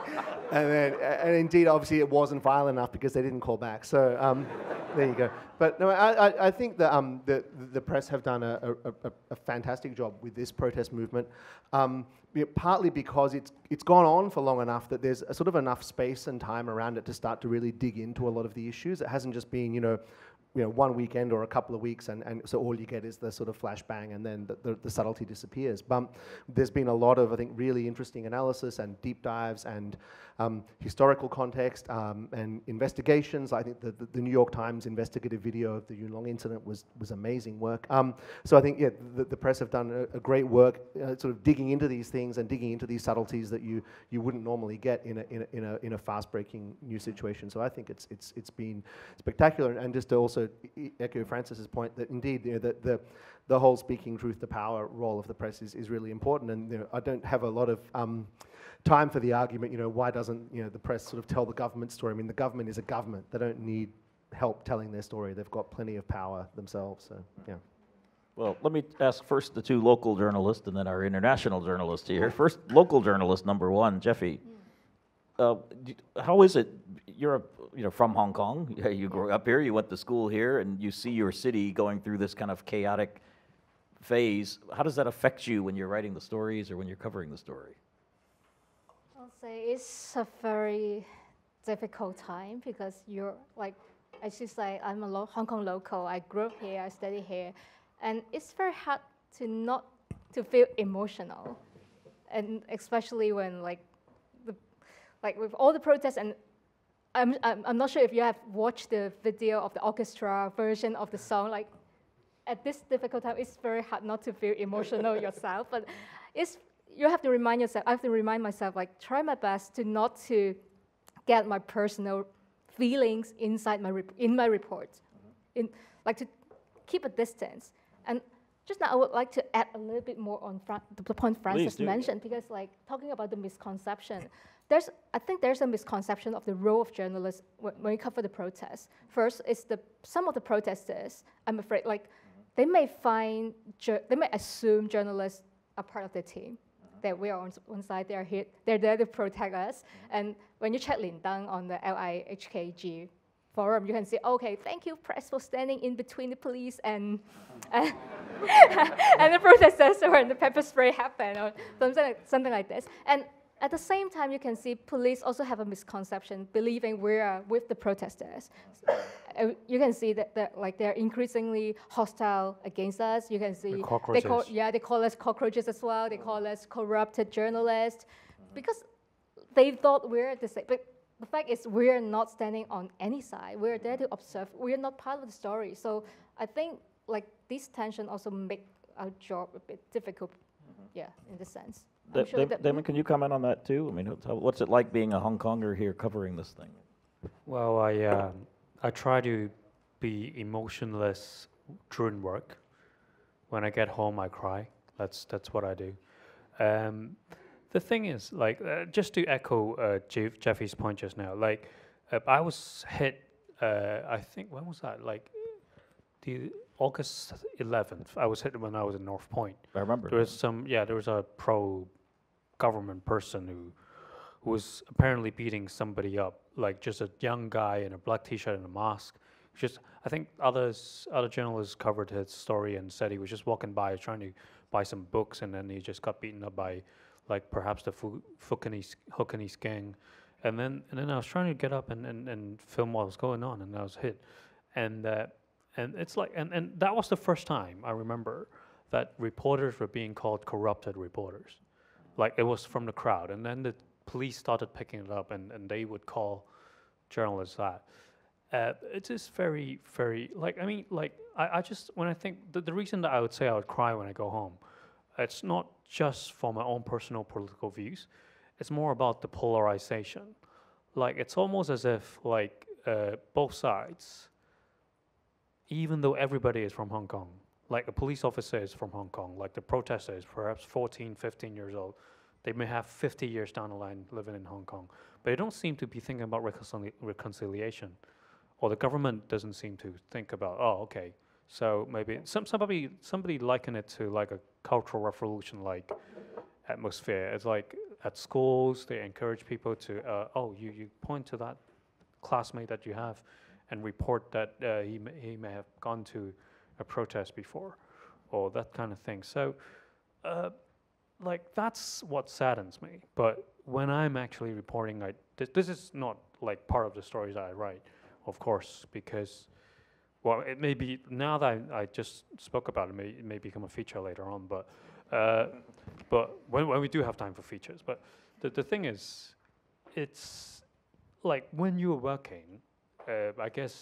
And then, and indeed, obviously, it wasn't violent enough because they didn't call back. So um, there you go. But no, I, I, I think that um, the, the press have done a, a, a fantastic job with this protest movement, um, partly because it's, it's gone on for long enough that there's a sort of enough space and time around it to start to really dig into a lot of the issues. It hasn't just been, you know, you know, one weekend or a couple of weeks, and, and so all you get is the sort of flashbang, and then the, the, the subtlety disappears. But there's been a lot of, I think, really interesting analysis and deep dives and um, historical context um, and investigations. I think the, the, the New York Times investigative video of the Yuen Long incident was, was amazing work. Um, so I think, yeah, the, the press have done a, a great work uh, sort of digging into these things and digging into these subtleties that you, you wouldn't normally get in a, in a, in a, in a fast-breaking news situation. So I think it's, it's, it's been spectacular, and just to also echo Francis's point that indeed, you know, the, the the whole speaking truth to power role of the press is, is really important, and you know, I don't have a lot of um, time for the argument. You know, why doesn't you know the press sort of tell the government story? I mean, the government is a government; they don't need help telling their story. They've got plenty of power themselves. So yeah. Well, let me ask first the two local journalists, and then our international journalist here. First, local journalist number one, Jeffie. Uh, how is it? You're a, you know, from Hong Kong. You grew up here. You went to school here, and you see your city going through this kind of chaotic phase. How does that affect you when you're writing the stories or when you're covering the story? I'll say it's a very difficult time because you're like, as you say, I'm a lo Hong Kong local. I grew up here. I studied here, and it's very hard to not to feel emotional, and especially when like. Like with all the protests, and I'm, I'm, I'm not sure if you have watched the video of the orchestra version of the song, like at this difficult time, it's very hard not to feel emotional yourself, but it's, you have to remind yourself, I have to remind myself, like try my best to not to get my personal feelings inside my, in my report, in, like to keep a distance. And just now, I would like to add a little bit more on Fra the point Francis mentioned, because like talking about the misconception, there's, I think there's a misconception of the role of journalists when you cover the protests. First, it's the, some of the protesters, I'm afraid, like they may find, they may assume journalists are part of their team, uh-huh. that we are on one side, they are here, they're there to protect us. Uh-huh. And when you check Lin Deng on the L I H K G forum, you can say, okay, thank you press for standing in between the police and uh, and the protesters when the pepper spray happened or something like, something like this. And at the same time, you can see police also have a misconception, believing we are with the protesters. Uh, you can see that they're, like they're increasingly hostile against us. You can see the cockroaches. They call, yeah, they call us cockroaches as well. They call us corrupted journalists mm-hmm. because they thought we're the same. But the fact is, we're not standing on any side. We're there to observe. We're not part of the story. So I think like this tension also make our job a bit difficult. Mm-hmm. Yeah, in this sense. Da sure da Damon, can you comment on that too? I mean, what's it like being a Hong Konger here covering this thing? Well, I, uh, I try to be emotionless during work. When I get home, I cry. That's that's what I do. Um, the thing is, like, uh, just to echo uh, Jeff, Jeffie's point just now, like, uh, I was hit. Uh, I think when was that? Like, the August eleventh. I was hit when I was in North Point. I remember. There was some. Yeah, there was a pro-government person who, who was apparently beating somebody up. Like, just a young guy in a black T-shirt and a mask. Just, I think others, other journalists covered his story and said he was just walking by trying to buy some books, and then he just got beaten up by, like, perhaps the Fukinese gang. And then and then I was trying to get up and, and, and film what was going on, and I was hit. And uh, and it's like, and, and that was the first time I remember that reporters were being called corrupted reporters. Like, it was from the crowd. And then the police started picking it up, and, and they would call journalists that. Uh, it is very, very, like, I mean, like, I, I just, when I think, th the reason that I would say I would cry when I go home, it's not just for my own personal political views, it's more about the polarization. Like, it's almost as if, like, uh, both sides, even though everybody is from Hong Kong, like, a police officer is from Hong Kong, like, the protester is perhaps fourteen, fifteen years old, they may have fifty years down the line living in Hong Kong, but they don't seem to be thinking about reconcili reconciliation. Or the government doesn't seem to think about, oh, okay, so maybe some somebody somebody liken it to like a cultural revolution like atmosphere. It's like at schools they encourage people to uh, oh you you point to that classmate that you have and report that uh, he may, he may have gone to a protest before, or that kind of thing. So uh, like that's what saddens me. But when I'm actually reporting, I th this is not like part of the stories that I write. Of course, because, well, it may be, now that I, I just spoke about it, may, it may become a feature later on, but uh, but when, when we do have time for features. But the, the thing is, it's like when you're working, uh, I guess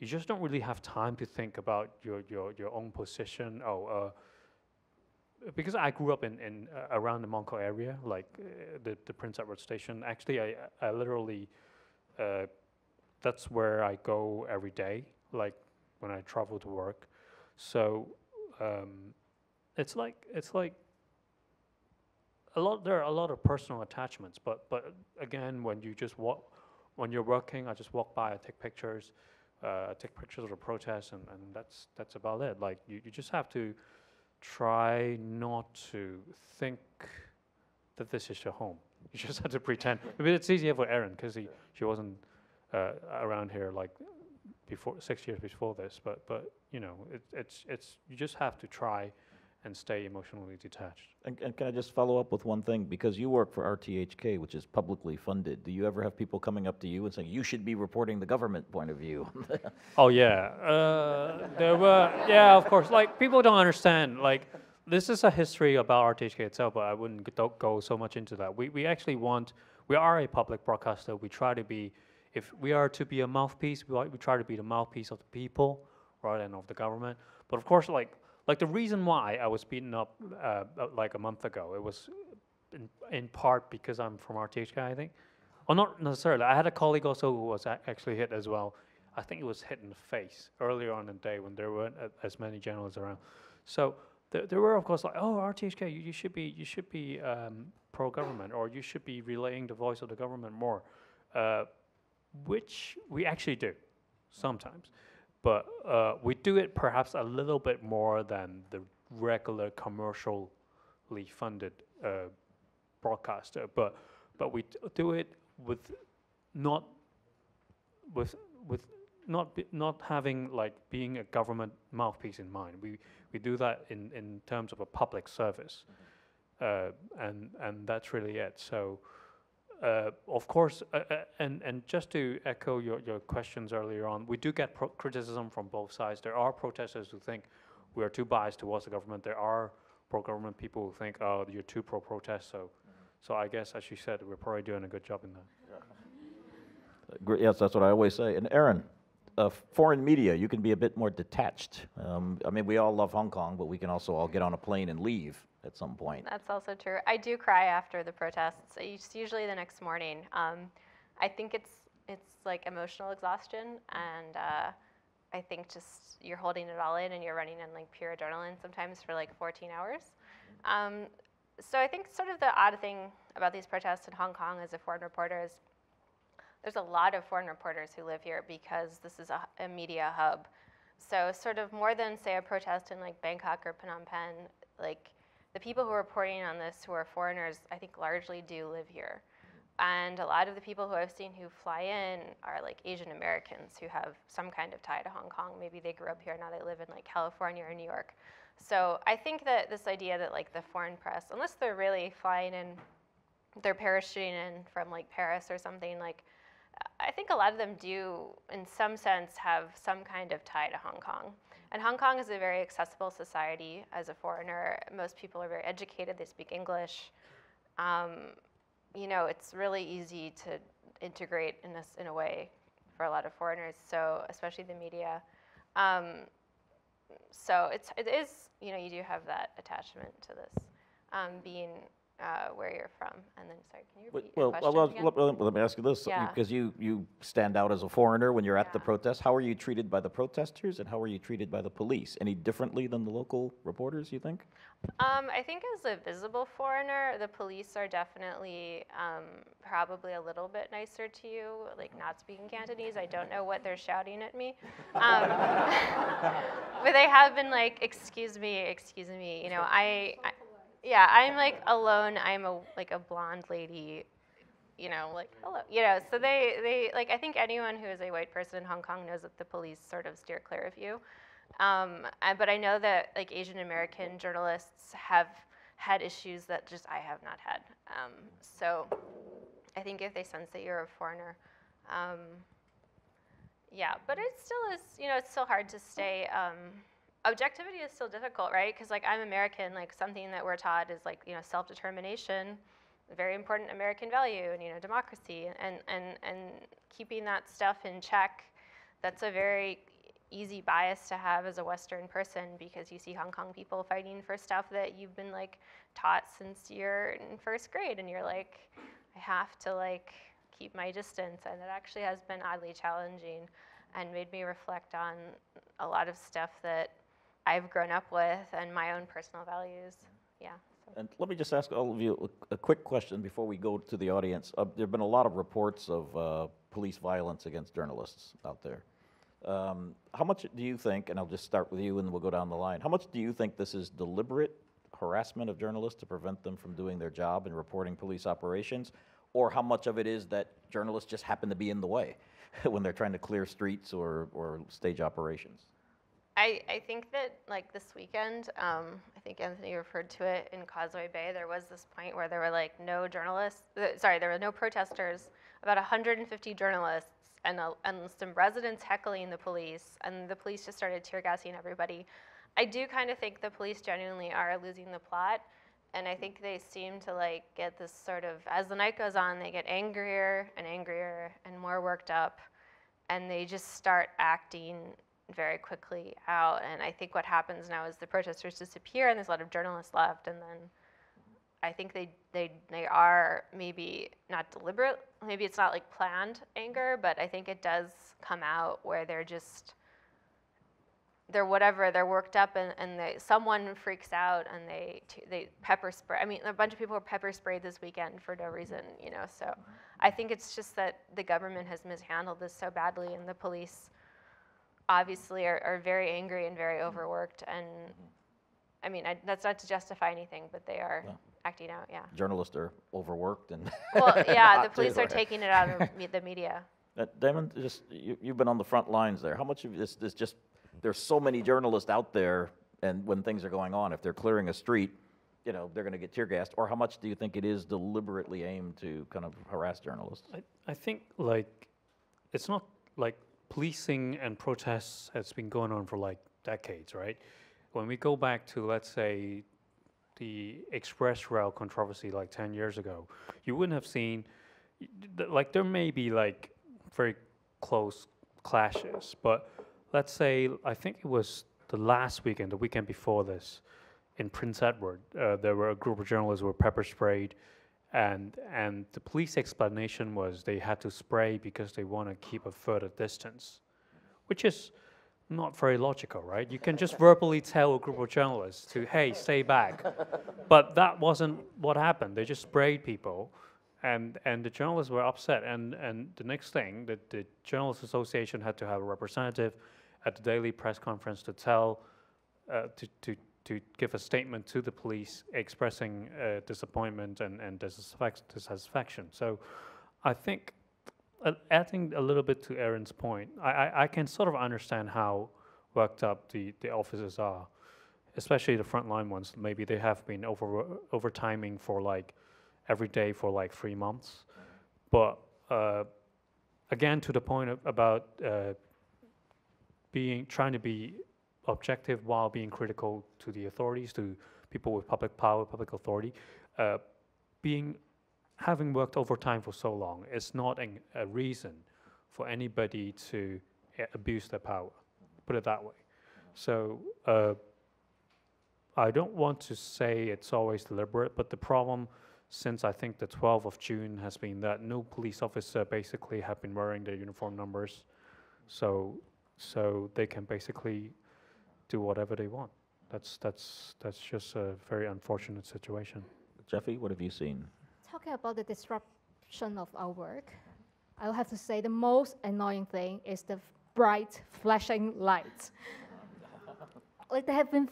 you just don't really have time to think about your, your, your own position. Oh, uh, because I grew up in, in uh, around the Mongkok area, like uh, the, the Prince Edward station. Actually, I, I literally, uh, that's where I go every day, like when I travel to work. So um, it's like it's like a lot. There are a lot of personal attachments, but but again, when you just walk, when you're working, I just walk by, I take pictures, uh, I take pictures of the protests, and, and that's that's about it. Like you, you just have to try not to think that this is your home. You just have to pretend. I mean, it's easier for Erin because he she wasn't. Uh, around here, like before six years before this, but but you know, it, it's it's you just have to try and stay emotionally detached. And, and can I just follow up with one thing? Because you work for R T H K, which is publicly funded. Do you ever have people coming up to you and saying you should be reporting the government point of view? Oh yeah, uh, there were. Yeah, of course. Like people don't understand. Like this is a history about R T H K itself, but I wouldn't don't go so much into that. We we actually want. We are a public broadcaster. We try to be. If we are to be a mouthpiece, we, we try to be the mouthpiece of the people rather than of the government. But of course, like like the reason why I was beaten up uh, like a month ago, it was in, in part because I'm from R T H K, I think. Or not necessarily. I had a colleague also who was actually hit as well. I think he was hit in the face earlier on in the day when there weren't as many journalists around. So there, there were, of course, like, oh, R T H K, you, you should be you should be um, pro-government, or you should be relaying the voice of the government more. Uh, Which we actually do sometimes, but uh, we do it perhaps a little bit more than the regular commercially funded uh, broadcaster. But but we do it with not with with not be, not having like being a government mouthpiece in mind. We we do that in in terms of a public service, uh, and and that's really it. So. Uh, of course, uh, uh, and, and just to echo your, your questions earlier on, we do get pro criticism from both sides. There are protesters who think we are too biased towards the government. There are pro-government people who think, oh, you're too pro-protest. So, mm-hmm. so I guess, as you said, we're probably doing a good job in that. Yeah. Yes, that's what I always say. And Erin, uh, foreign media, you can be a bit more detached. Um, I mean, we all love Hong Kong, but we can also all get on a plane and leave. At some point. That's also true. I do cry after the protests. It's usually the next morning. Um, I think it's it's like emotional exhaustion, and uh, I think just you're holding it all in and you're running on like pure adrenaline sometimes for like fourteen hours. Um, so I think sort of the odd thing about these protests in Hong Kong as a foreign reporter is there's a lot of foreign reporters who live here because this is a, a media hub. So sort of more than say a protest in like Bangkok or Phnom Penh, like the people who are reporting on this who are foreigners, I think largely do live here. And a lot of the people who I've seen who fly in are like Asian Americans who have some kind of tie to Hong Kong. Maybe they grew up here, now they live in like California or New York. So I think that this idea that like the foreign press, unless they're really flying in, they're parachuting in from like Paris or something, like I think a lot of them do in some sense have some kind of tie to Hong Kong. And Hong Kong is a very accessible society as a foreigner. Most people are very educated, they speak English. Um, you know, it's really easy to integrate in this in a way for a lot of foreigners, so especially the media. Um, so it's, it is, you know, you do have that attachment to this um, being uh, where you're from. And then, sorry, can you repeat well, your question well, again? Well, let me ask you this, because yeah. you, you stand out as a foreigner when you're at yeah. the protest. How are you treated by the protesters and how are you treated by the police? Any differently than the local reporters, you think? Um, I think as a visible foreigner, the police are definitely um, probably a little bit nicer to you, like not speaking Cantonese. I don't know what they're shouting at me. Um, but they have been like, excuse me, excuse me. You know, I, I yeah, I'm like alone. I'm a, like a blonde lady, you know, like, hello. You know, so they, they, like, I think anyone who is a white person in Hong Kong knows that the police sort of steer clear of you. Um, I, but I know that like Asian American journalists have had issues that just I have not had. Um, so I think if they sense that you're a foreigner, um, yeah, but it still is, you know, it's still hard to stay, um, objectivity is still difficult, right? Because like I'm American, like something that we're taught is like, you know, self-determination, a very important American value and, you know, democracy and, and, and keeping that stuff in check, that's a very easy bias to have as a Western person because you see Hong Kong people fighting for stuff that you've been like taught since you're in first grade and you're like, I have to like keep my distance, and it actually has been oddly challenging and made me reflect on a lot of stuff that I've grown up with and my own personal values, yeah. And let me just ask all of you a quick question before we go to the audience. Uh, there have been a lot of reports of uh, police violence against journalists out there. Um, how much do you think, and I'll just start with you and we'll go down the line, how much do you think this is deliberate harassment of journalists to prevent them from doing their job and reporting police operations, or how much of it is that journalists just happen to be in the way when they're trying to clear streets or, or stage operations? I, I think that like this weekend, um, I think Anthony referred to it in Causeway Bay, there was this point where there were like no journalists, th sorry, there were no protesters, about one hundred fifty journalists, And, a, and some residents heckling the police, and the police just started tear gassing everybody. I do kind of think the police genuinely are losing the plot, and I think they seem to like get this sort of, as the night goes on, they get angrier and angrier and more worked up, and they just start acting very quickly out. And I think what happens now is the protesters disappear, and there's a lot of journalists left, and then I think they, they, they are maybe not deliberate, maybe it's not like planned anger, but I think it does come out where they're just, they're whatever, they're worked up and, and they, someone freaks out and they, they pepper spray. I mean, a bunch of people were pepper sprayed this weekend for no reason, you know, so I think it's just that the government has mishandled this so badly, and the police obviously are, are very angry and very overworked, and I mean, I, that's not to justify anything, but they are. Yeah. Acting out, yeah. Journalists are overworked and. Well, yeah, the police are taking it out of the media. Uh, Damon, just you, you've been on the front lines there. How much of this is just? There's so many journalists out there, and when things are going on, if they're clearing a street, you know, they're going to get tear gassed. Or how much do you think it is deliberately aimed to kind of harass journalists? I, I think like, it's not like policing and protests has been going on for like decades, right? When we go back to, let's say, the express rail controversy like ten years ago, you wouldn't have seen, like there may be like very close clashes, but let's say, I think it was the last weekend, the weekend before this, in Prince Edward, uh, there were a group of journalists who were pepper sprayed, and, and the police explanation was they had to spray because they want to keep a further distance, which is not very logical, right? You can just verbally tell a group of journalists to, hey, stay back. But that wasn't what happened. They just sprayed people, and, and the journalists were upset. And, and the next thing, that the Journalists Association had to have a representative at the daily press conference to tell, uh, to, to, to give a statement to the police expressing uh, disappointment and, and dissatisfaction. So I think, Uh, adding a little bit to Erin's point, I, I, I can sort of understand how worked up the, the officers are, especially the frontline ones. Maybe they have been over overtiming for like every day for like three months. But uh, again, to the point of, about uh, being trying to be objective while being critical to the authorities, to people with public power, public authority, uh, being. Having worked overtime for so long, it's not an, a reason for anybody to uh, abuse their power, put it that way. So uh, I don't want to say it's always deliberate, but the problem since I think the twelfth of June has been that no police officer basically have been wearing their uniform numbers, so so they can basically do whatever they want. That's, that's, that's just a very unfortunate situation. Jeffie, what have you seen? Talking about the disruption of our work, I will have to say the most annoying thing is the bright flashing lights. Like they have been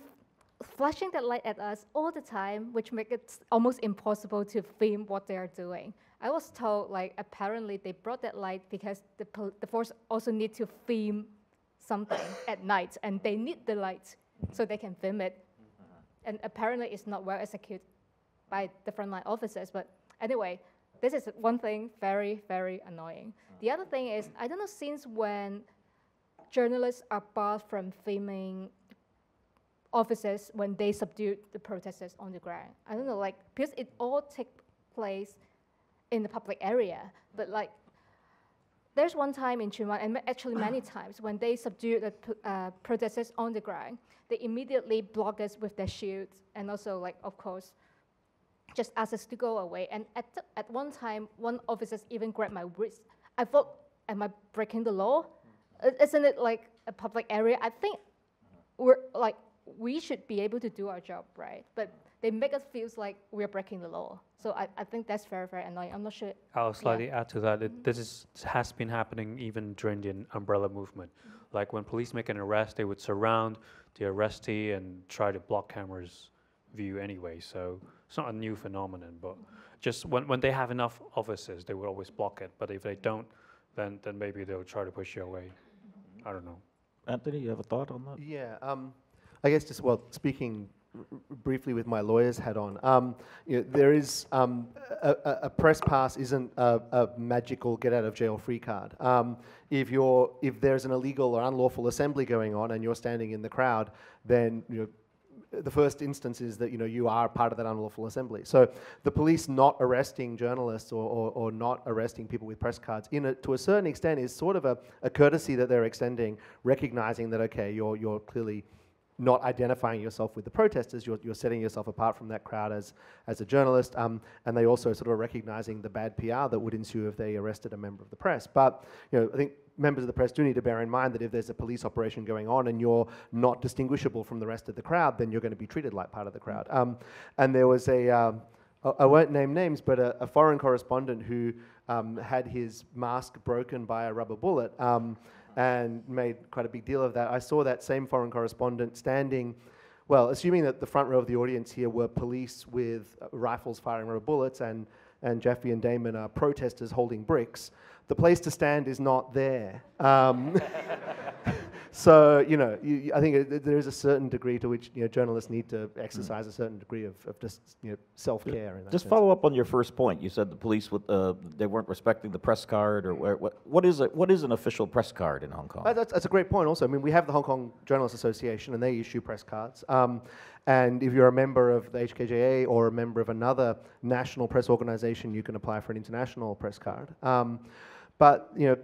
flashing that light at us all the time, which makes it almost impossible to film what they are doing. I was told, like, apparently they brought that light because the, the force also need to film something at night, and they need the light so they can film it. And apparently it's not well executed by the frontline officers, but anyway, this is one thing very, very annoying. The other thing is, I don't know since when journalists are barred from filming officers when they subdued the protesters on the ground. I don't know, like, because it all takes place in the public area, but like, there's one time in Sheung Wan, and actually many times, when they subdued the uh, protesters on the ground, they immediately blocked us with their shields, and also, like, of course, just asked us to go away. And at, at one time, one officer even grabbed my wrist. I thought, am I breaking the law? Isn't it like a public area? I think we're like, we should be able to do our job, right? But they make us feel like we're breaking the law. So I, I think that's very, very annoying. I'm not sure. I'll slightly yeah. add to that. It, this is, has been happening even during the Umbrella Movement. Mm-hmm. Like when police make an arrest, they would surround the arrestee and try to block cameras' view anyway. So it's not a new phenomenon, but just when, when they have enough officers, they will always block it. But if they don't, then, then maybe they'll try to push you away. I don't know. Antony, you have a thought on that? Yeah, um, I guess just, well, speaking briefly with my lawyer's hat on, um, you know, there is, um, a, a press pass isn't a, a magical get out of jail free card. Um, if you're, if there's an illegal or unlawful assembly going on and you're standing in the crowd, then, you know, the first instance is that, you know, you are part of that unlawful assembly. So the police not arresting journalists or, or, or not arresting people with press cards, in a, to a certain extent, is sort of a, a courtesy that they're extending, recognizing that, okay, you're, you're clearly not identifying yourself with the protesters, you're, you're setting yourself apart from that crowd as, as a journalist, um, and they also sort of recognizing the bad P R that would ensue if they arrested a member of the press. But, you know, I think members of the press do need to bear in mind that if there's a police operation going on and you're not distinguishable from the rest of the crowd, then you're going to be treated like part of the crowd. Um, and there was a, um, I won't name names, but a, a foreign correspondent who um, had his mask broken by a rubber bullet um, and made quite a big deal of that. I saw that same foreign correspondent standing, well, assuming that the front row of the audience here were police with rifles firing rubber bullets, and, and Jeffie and Damon are protesters holding bricks. The place to stand is not there. Um, so, you know, you, I think it, there is a certain degree to which, you know, journalists need to exercise mm. a certain degree of, of just, you know, self-care. Just, just follow up on your first point. You said the police, with, uh, they weren't respecting the press card, or where, what, what, is a, what is an official press card in Hong Kong? Uh, that's, that's a great point also. I mean, we have the Hong Kong Journalists Association, and they issue press cards. Um, And if you're a member of the H K J A or a member of another national press organization, you can apply for an international press card. Um, but, you know,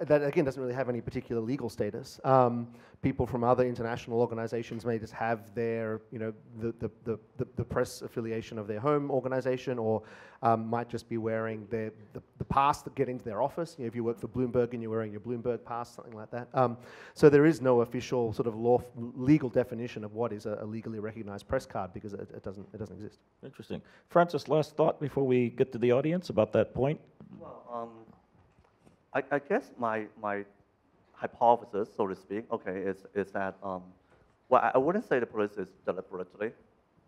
that again doesn't really have any particular legal status. Um, people from other international organizations may just have their, you know, the, the, the, the, the press affiliation of their home organization, or um, might just be wearing their, the, the pass that get into their office. You know, if you work for Bloomberg and you're wearing your Bloomberg pass, something like that. Um, so there is no official sort of law, legal definition of what is a, a legally recognized press card, because it, it, doesn't, it doesn't exist. Interesting. Francis, last thought before we get to the audience about that point? Well, um, I, I guess my my hypothesis, so to speak, okay, is is that um, well, I wouldn't say the police is deliberately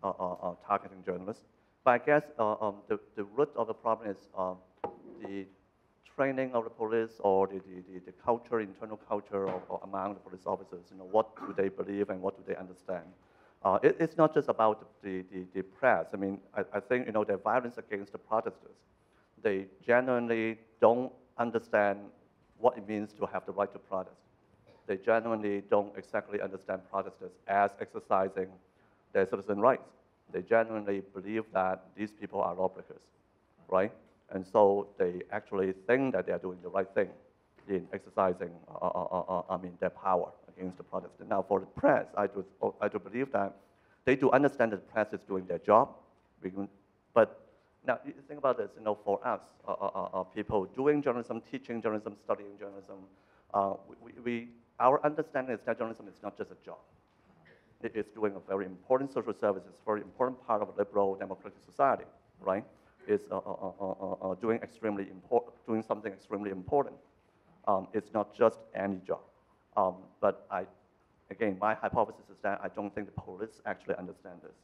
uh, uh, targeting journalists, but I guess uh, um, the the root of the problem is um, the training of the police, or the the, the culture, internal culture, or, or among the police officers. You know, what do they believe and what do they understand? Uh, it, it's not just about the the, the press. I mean, I, I think you know the violence against the protesters. They genuinely don't understand what it means to have the right to protest. They genuinely don't exactly understand protesters as exercising their citizen rights. They genuinely believe that these people are lawbreakers, right? And so they actually think that they are doing the right thing in exercising, uh, uh, uh, I mean, their power against the protesters. Now, for the press, I do, I do believe that they do understand that the press is doing their job, but now, you think about this, you know, for us, uh, uh, uh, people doing journalism, teaching journalism, studying journalism, uh, we, we, our understanding is that journalism is not just a job. It is doing a very important social service. It's a very important part of a liberal democratic society, right? It's uh, uh, uh, uh, doing, extremely import, doing something extremely important. Um, it's not just any job. Um, but I, again, my hypothesis is that I don't think the police actually understand this.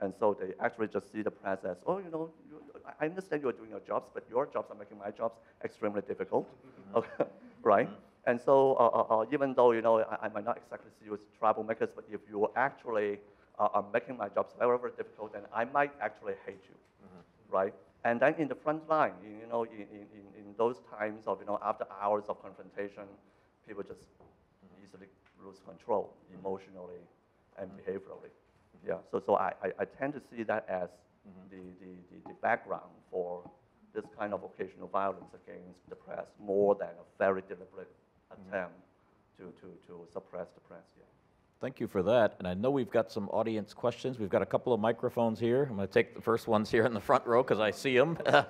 And so they actually just see the press as, oh, you know, you, I understand you're doing your jobs, but your jobs are making my jobs extremely difficult, okay. Right? And so uh, uh, even though, you know, I, I might not exactly see you as troublemakers, but if you actually uh, are making my jobs very, very difficult, then I might actually hate you, mm-hmm. Right? And then in the front line, you know, in, in, in those times of, you know, after hours of confrontation, people just easily lose control emotionally and behaviorally. Yeah, so, so I, I tend to see that as mm-hmm. the, the, the background for this kind of occasional violence against the press, more than a very deliberate attempt mm-hmm. to, to, to suppress the press. Yeah. Thank you for that. And I know we've got some audience questions. We've got a couple of microphones here. I'm going to take the first ones here in the front row because I see them. uh,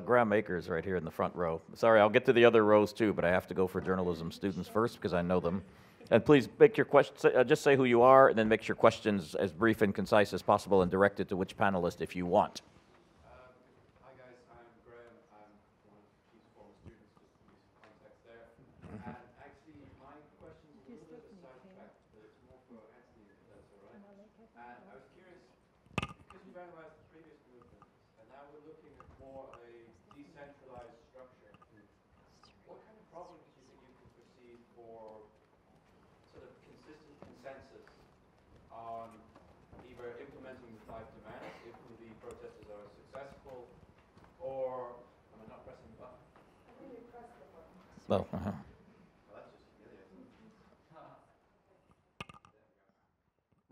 Graham Akers right here in the front row. Sorry, I'll get to the other rows too, but I have to go for journalism students first because I know them. And please make your questions, uh, just say who you are, and then make your questions as brief and concise as possible and direct it to which panelist if you want. Um, hi guys, I'm Graham. I'm one of Keith's former students, just to give some context there. And actually, my question is a little bit aside from that, but it's more for Antony, if that's all right. And I was curious, because we've analyzed the previous movement, and now we're looking at more of a decentralized structure. What kind of problems do you think you can perceive for consensus on either implementing the five demands if the protesters are successful, or am I not pressing the button? I think you pressed the button. No. Uh-huh. Well, that's just humiliating.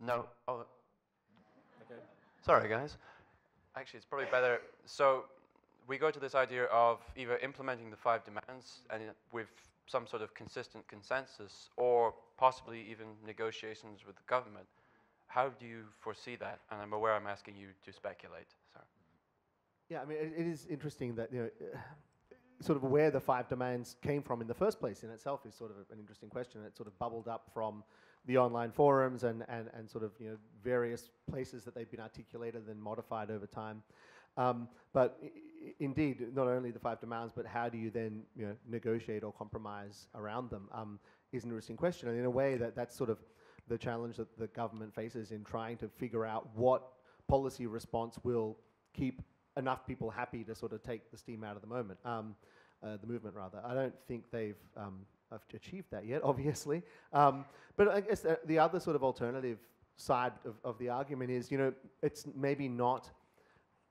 No. Oh. Okay. Sorry, guys. Actually, it's probably better. So we go to this idea of either implementing the five demands and with some sort of consistent consensus, or possibly even negotiations with the government. How do you foresee that? And I'm aware I'm asking you to speculate. So. Yeah, I mean, it, it is interesting that, you know, uh, sort of where the five demands came from in the first place in itself is sort of an interesting question. It sort of bubbled up from the online forums and, and, and sort of, you know, various places that they've been articulated and modified over time. Um, but I indeed, not only the five demands, but how do you then, you know, negotiate or compromise around them um, is an interesting question. And in a way, that that's sort of the challenge that the government faces in trying to figure out what policy response will keep enough people happy to sort of take the steam out of the moment, um, uh, the movement rather. I don't think they've um, achieved that yet, obviously. Um, but I guess the, the other sort of alternative side of, of the argument is, you know, it's maybe not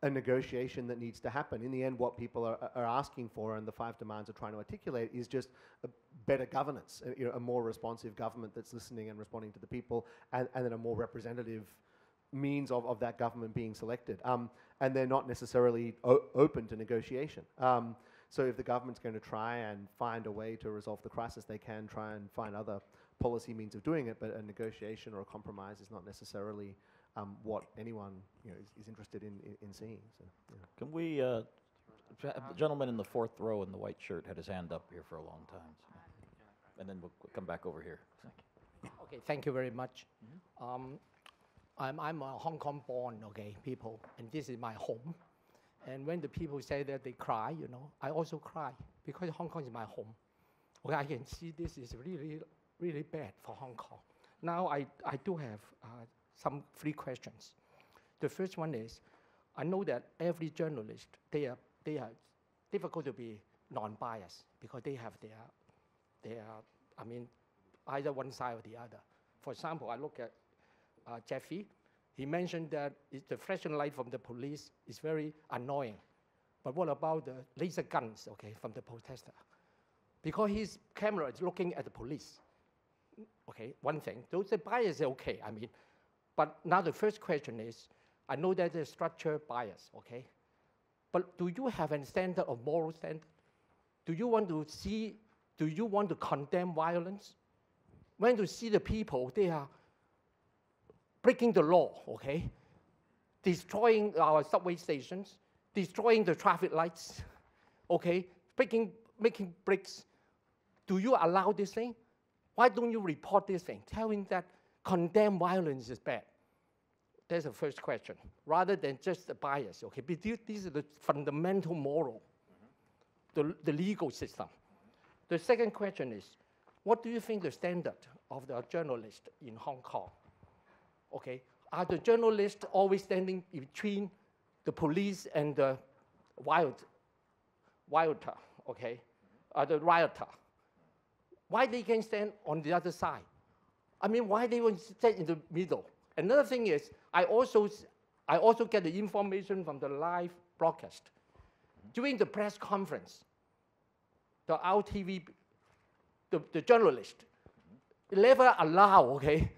a negotiation that needs to happen. In the end, what people are, are asking for, and the five demands are trying to articulate, is just a better governance, a, you know, a more responsive government that's listening and responding to the people, and, and then a more representative means of, of that government being selected. Um, and they're not necessarily o open to negotiation. Um, So if the government's going to try and find a way to resolve the crisis, they can try and find other policy means of doing it, but a negotiation or a compromise is not necessarily um, what anyone you know, is, is interested in, in, in seeing. So, yeah. Can we, uh, the gentleman in the fourth row in the white shirt had his hand up here for a long time. So. And then we'll come back over here. Thank you. Okay, thank you very much. Mm-hmm. um, I'm, I'm a Hong Kong born, okay, people, and this is my home. And when the people say that they cry, you know, I also cry because Hong Kong is my home. Okay, I can see this is really, really bad for Hong Kong. Now I, I do have uh, some three questions. The first one is, I know that every journalist, they are, they are difficult to be non-biased because they have their, their, I mean, either one side or the other. For example, I look at uh, Jeffie. He mentioned that it's the flashing light from the police is very annoying. But what about the laser guns, okay, from the protester? Because his camera is looking at the police. Okay, one thing. Those bias are okay, I mean. But now the first question is, I know that there's structural bias, okay? But do you have a standard of moral standard? Do you want to see, do you want to condemn violence? When you see the people, they are breaking the law, okay? Destroying our subway stations, destroying the traffic lights, okay? Breaking, making bricks. Do you allow this thing? Why don't you report this thing? Telling that condemn violence is bad. That's the first question. Rather than just the bias, okay? But these are the fundamental moral, the, the legal system. The second question is, what do you think the standard of the journalist in Hong Kong? Okay, are the journalists always standing between the police and the wild, wilder, okay, uh, the rioter? Why they can stand on the other side? I mean, why they won't stand in the middle? Another thing is, I also, I also get the information from the live broadcast. During the press conference, the R T V, the, the journalist, never allow, okay,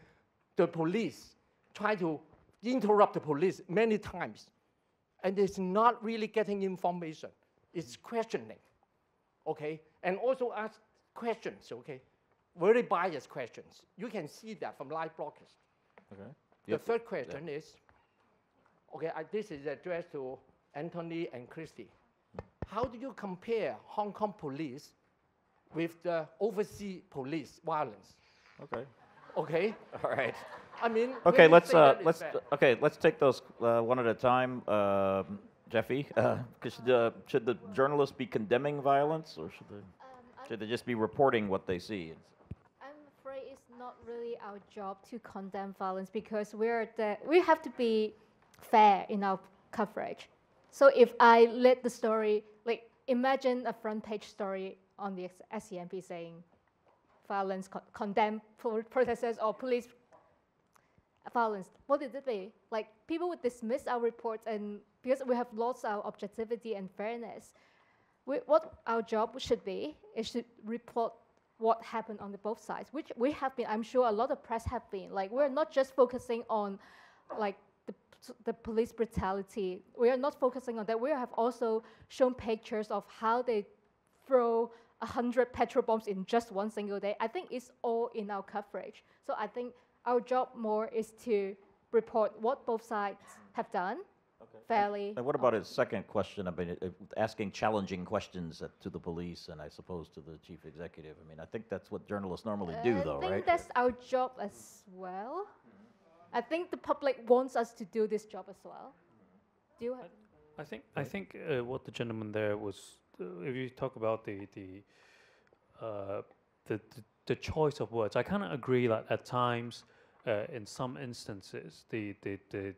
the police, try to interrupt the police many times, and it's not really getting information. It's questioning, okay? And also ask questions, okay? Very biased questions. You can see that from live broadcast. Okay. The yep. third question yep. is, okay, I, this is addressed to Antony and Christy. How do you compare Hong Kong police with the overseas police violence? Okay. Okay. All right. I mean. Okay. Let's uh, let's okay. Let's take those uh, one at a time, uh, Jeffie. Uh, should, uh, should the journalists be condemning violence, or should they um, should they just be reporting what they see? I'm afraid it's not really our job to condemn violence because we're the, we have to be fair in our coverage. So if I let the story, like imagine a front page story on the S C M P saying, violence, con condemn protesters or police violence. What did it be? Like, people would dismiss our reports, and because we have lost our objectivity and fairness, we, what our job should be is to report what happened on the both sides, which we have been, I'm sure a lot of press have been. Like, we're not just focusing on, like, the, the police brutality. We are not focusing on that. We have also shown pictures of how they throw one hundred petrol bombs in just one single day. I think it's all in our coverage. So I think our job more is to report what both sides have done okay. fairly. And, and what about his second question? I mean, uh, asking challenging questions at, to the police and I suppose to the chief executive. I mean, I think that's what journalists normally uh, do, though, right? I think that's our job as well. I think the public wants us to do this job as well. Do you have? I, I think I think uh, what the gentleman there was. If you talk about the the, uh, the the the choice of words, I kind of agree that at times, uh, in some instances, the the the,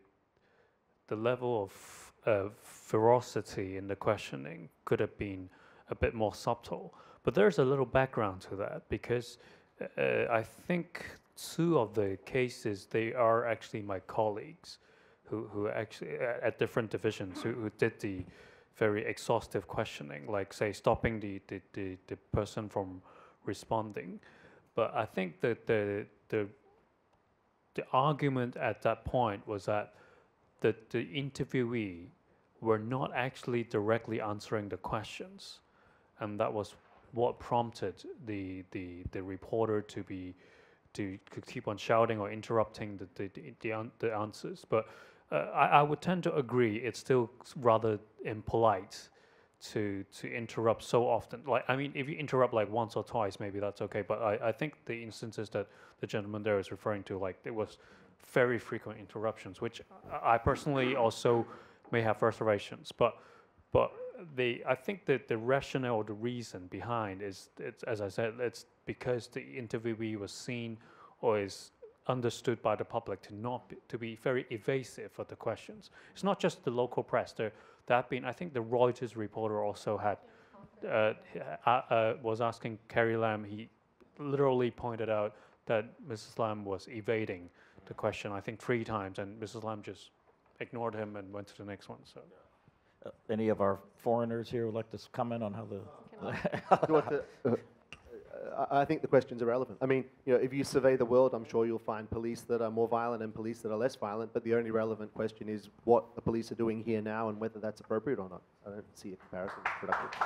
the level of uh, ferocity in the questioning could have been a bit more subtle. But there's a little background to that because uh, I think two of the cases they are actually my colleagues, who who actually at, at different divisions who, who did the very exhaustive questioning, like say stopping the, the, the, the person from responding. But I think that the, the, the argument at that point was that the, the interviewee were not actually directly answering the questions. and that was what prompted the the the reporter to be to keep on shouting or interrupting the the the, un the answers. But uh, I I would tend to agree it's still rather impolite to to interrupt so often. Like, I mean, if you interrupt like once or twice, maybe that's okay. But I I think the instances that the gentleman there is referring to, like, it was very frequent interruptions, which I personally also may have reservations. But but the I think that the rationale or the reason behind is, it's, as I said, it's because the interviewee was seen or is understood by the public to not be, to be very evasive for the questions. It's not just the local press. There, there have been, I think the Reuters reporter also had, uh, uh, uh, was asking Carrie Lam. He literally pointed out that Missus Lam was evading the question, I think three times, and Missus Lam just ignored him and went to the next one. So, uh, any of our foreigners here would like to comment on how the? I? uh, I think the question's irrelevant. I mean, you know, if you survey the world, I'm sure you'll find police that are more violent and police that are less violent. But the only relevant question is what the police are doing here now and whether that's appropriate or not. I don't see a comparison productive.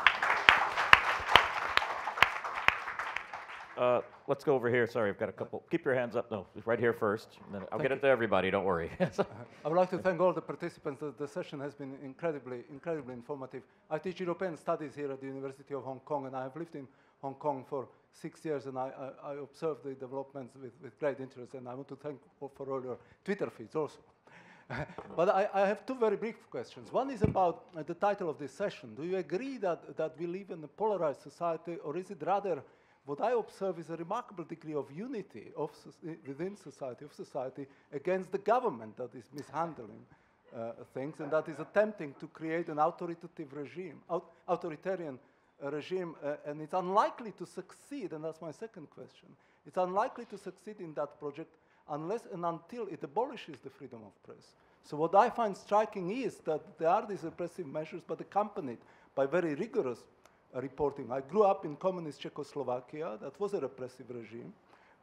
Uh, let's go over here. Sorry, I've got a couple. Keep your hands up. No, right here first. And then I'll thank get you. It to everybody. Don't worry. I would like to thank all the participants. The session has been incredibly, incredibly informative. I teach European studies here at the University of Hong Kong, and I have lived in Hong Kong for six years, and I, I, I observed the developments with, with great interest. And I want to thank all for all your Twitter feeds also. But I, I have two very brief questions. One is about uh, the title of this session. Do you agree that, that we live in a polarized society, or is it rather what I observe is a remarkable degree of unity of within society, of society against the government that is mishandling uh, things and that is attempting to create an authoritative regime, out authoritarian uh, regime, uh, and it's unlikely to succeed, and that's my second question. It's unlikely to succeed in that project unless and until it abolishes the freedom of press. So what I find striking is that there are these repressive measures, but accompanied by very rigorous reporting. I grew up in communist Czechoslovakia. That was a repressive regime.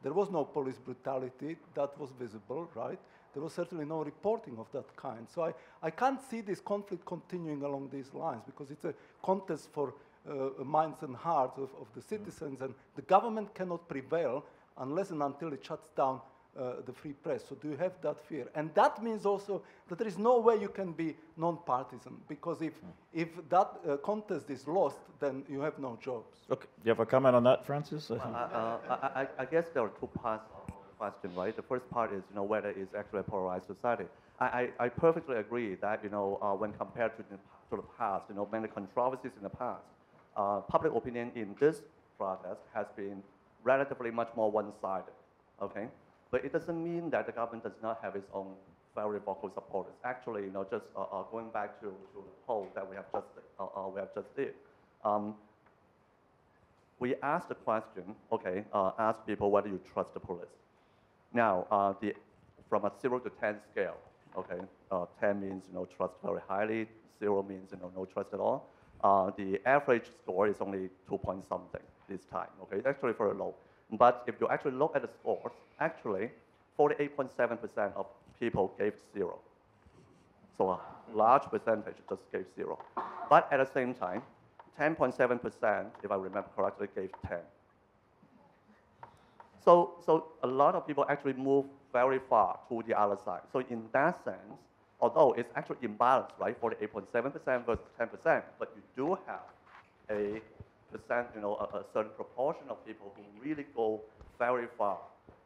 There was no police brutality. That was visible, right? There was certainly no reporting of that kind. So I, I can't see this conflict continuing along these lines because it's a contest for uh, minds and hearts of, of the citizens, and the government cannot prevail unless and until it shuts down Uh, the free press. So do you have that fear? And that means also that there is no way you can be non-partisan, because if, mm. if that uh, contest is lost, then you have no jobs. Okay. You have a comment on that, Francis? Well, uh, uh, I, I guess there are two parts to the question, right? The first part is, you know, whether it's actually a polarized society. I, I, I perfectly agree that, you know, uh, when compared to the, to the past, you know, many controversies in the past, uh, public opinion in this protest has been relatively much more one-sided, okay? But it doesn't mean that the government does not have its own very vocal supporters. Actually, you know, just uh, uh, going back to, to the poll that we have just uh, uh, we have just did, um, we asked the question. Okay, uh, ask people whether you trust the police. Now, uh, the from a zero to ten scale. Okay, uh, ten means, you know, trust very highly. Zero means, you know, no trust at all. Uh, the average score is only two point something this time. Okay, it's actually very low. But if you actually look at the scores, actually, forty-eight point seven percent of people gave zero. So a large percentage just gave zero. But at the same time, ten point seven percent, if I remember correctly, gave ten. So, so a lot of people actually move very far to the other side. So in that sense, although it's actually imbalanced, right? forty-eight point seven percent versus ten percent, but you do have a percent, you know, a, a certain proportion of people who really go very far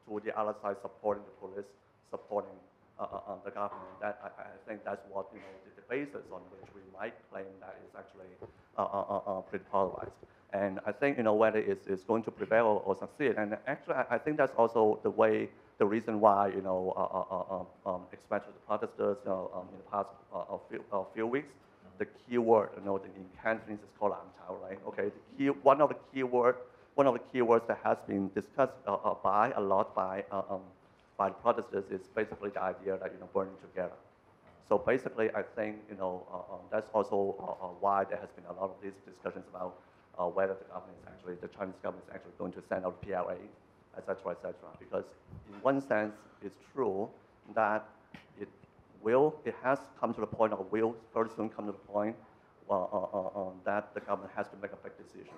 to the other side, supporting the police, supporting uh, uh, the government. That I, I think that's what, you know, the, the basis on which we might claim that is actually uh, uh, uh, pretty polarized. And I think, you know, whether it's, it's going to prevail or succeed. And actually, I, I think that's also the way, the reason why, you know, uh, uh, uh, um, especially the protesters, you know, um, in the past uh, few, uh, few weeks. The key word, you know, in Cantonese is called "antao," right? Okay, the key, one of the key word, one of the key words that has been discussed uh, uh, by a lot by uh, um, by the protesters is basically the idea that, you know, burning together. So basically, I think, you know, uh, um, that's also uh, uh, why there has been a lot of these discussions about uh, whether the government is actually, the Chinese government is actually going to send out P L A, et cetera, et cetera. Because in one sense, it's true that it. Will, it has come to the point of will very soon come to the point uh, uh, uh, that the government has to make a big decision.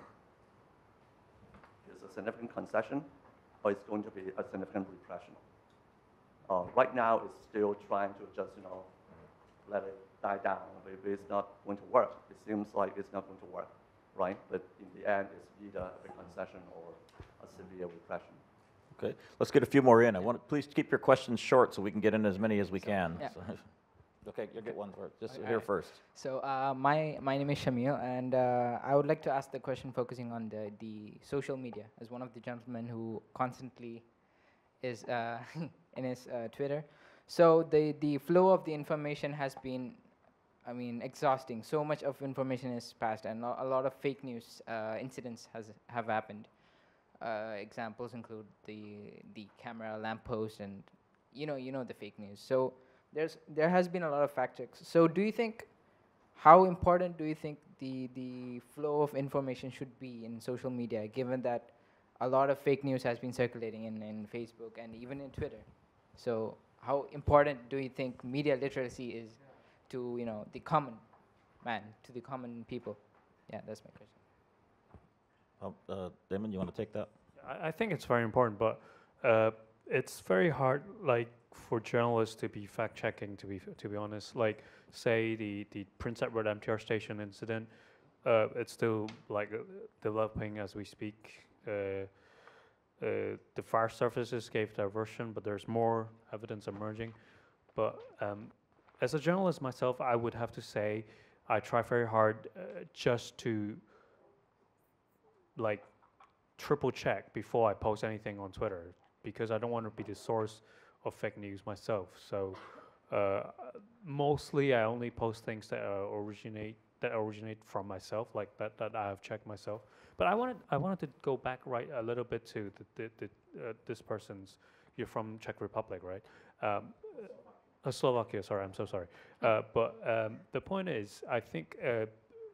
Is it a significant concession, or is it going to be a significant repression? Uh, right now, it's still trying to just, you know, let it die down. If it's not going to work, it seems like it's not going to work, right? But in the end, it's either a big concession or a severe repression. Okay, let's get a few more in. I want to, please keep your questions short so we can get in as many as we so, can. Yeah. So, okay, you'll get one for just okay. here first. So uh, my my name is Shamil, and uh, I would like to ask the question focusing on the the social media, as one of the gentlemen who constantly is uh, in his uh, Twitter. So the the flow of the information has been, I mean, exhausting. So much of information is passed, and a lot of fake news uh, incidents has have happened. Uh, examples include the the camera lamppost and you know you know the fake news. So there's there has been a lot of fact checks. So do you think, how important do you think the the flow of information should be in social media, given that a lot of fake news has been circulating in, in Facebook and even in Twitter? So how important do you think media literacy is to you know the common man, to the common people? Yeah, that's my question. Uh, Damon, you want to take that? I, I think it's very important, but uh, it's very hard, like, for journalists to be fact-checking. To be to be honest, like, say the the Prince Edward M T R station incident, uh, it's still like uh, developing as we speak. Uh, uh, the fire services gave their version, but there's more evidence emerging. But um, as a journalist myself, I would have to say I try very hard uh, just to, like, triple check before I post anything on Twitter, because I don't want to be the source of fake news myself. So uh, mostly I only post things that uh, originate that originate from myself, like that that I have checked myself. But I wanted I wanted to go back right a little bit to the, the, the, uh, this person's. You're from Czech Republic, right? Um, uh, Slovakia. Sorry, I'm so sorry. Uh, but um, the point is, I think uh,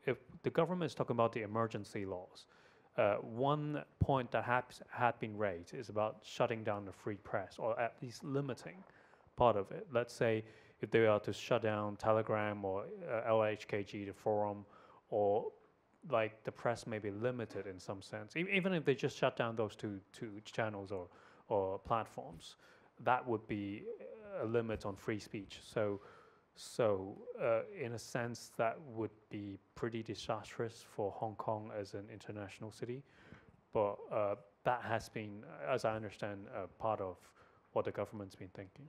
if the government is talking about the emergency laws. Uh, one point that has, had been raised is about shutting down the free press, or at least limiting part of it. Let's say if they are to shut down Telegram or uh, L H K G, the forum, or like the press may be limited in some sense. E even if they just shut down those two, two channels or, or platforms, that would be a limit on free speech. So, so uh, in a sense, that would be pretty disastrous for Hong Kong as an international city. But uh, that has been, as I understand, uh, part of what the government's been thinking.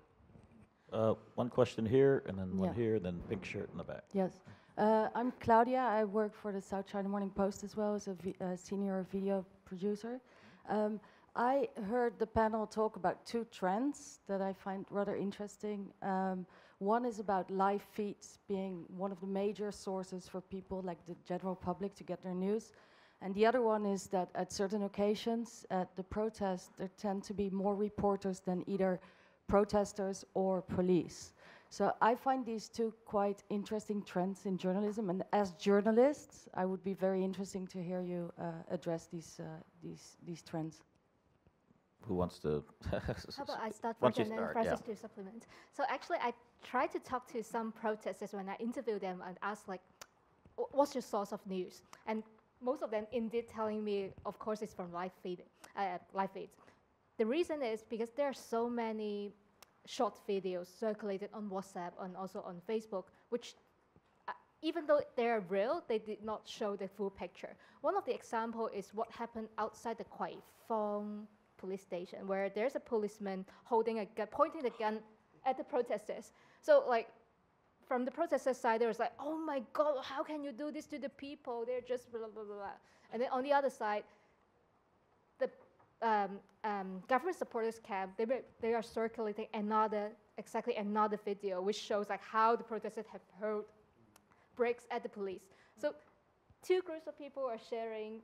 Uh, one question here, and then one yeah. here, then pink shirt in the back. Yes. Uh, I'm Claudia. I work for the South China Morning Post as well as a vi uh, senior video producer. Um, I heard the panel talk about two trends that I find rather interesting. Um, One is about live feeds being one of the major sources for people, like the general public, to get their news. And the other one is that at certain occasions, at the protests, there tend to be more reporters than either protesters or police. So I find these two quite interesting trends in journalism. And as journalists, I would be very interesting to hear you uh, address these, uh, these, these trends. Who wants to? How about I start first and then Francis yeah. to supplement? So actually, I tried to talk to some protesters when I interviewed them and asked, like, what's your source of news? And most of them indeed telling me, of course, it's from live feeding, uh, live feeds. The reason is because there are so many short videos circulated on WhatsApp and also on Facebook, which, uh, even though they are real, they did not show the full picture. One of the examples is what happened outside the Kwai Fong police station, where there's a policeman holding a gun, pointing the gun at the protesters. So, like, from the protesters' side, there was like, oh my God, how can you do this to the people? They're just blah, blah, blah, blah. And then on the other side, the um, um, government supporters camp, they, they are circulating another, exactly another video, which shows like how the protesters have hurled bricks at the police. So two groups of people are sharing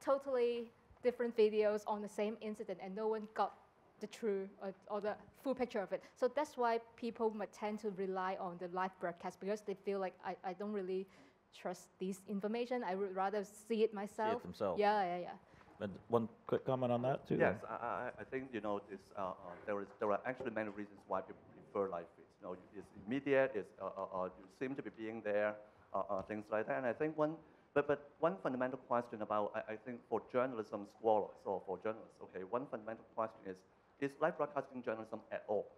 totally different videos on the same incident, and no one got the true or, or the full picture of it. So that's why people might tend to rely on the live broadcast, because they feel like, I, I don't really trust this information. I would rather see it myself. See it themselves. Yeah, yeah, yeah. But one quick comment on that too. Yes, I, I, I think you know this. Uh, uh, there is there are actually many reasons why people prefer live feeds. You know, it's immediate. It's uh, uh, you seem to be being there. uh, uh, things like that. And I think one, but, but one fundamental question about, I, I think for journalism scholars or for journalists, okay, one fundamental question is, is live broadcasting journalism at all,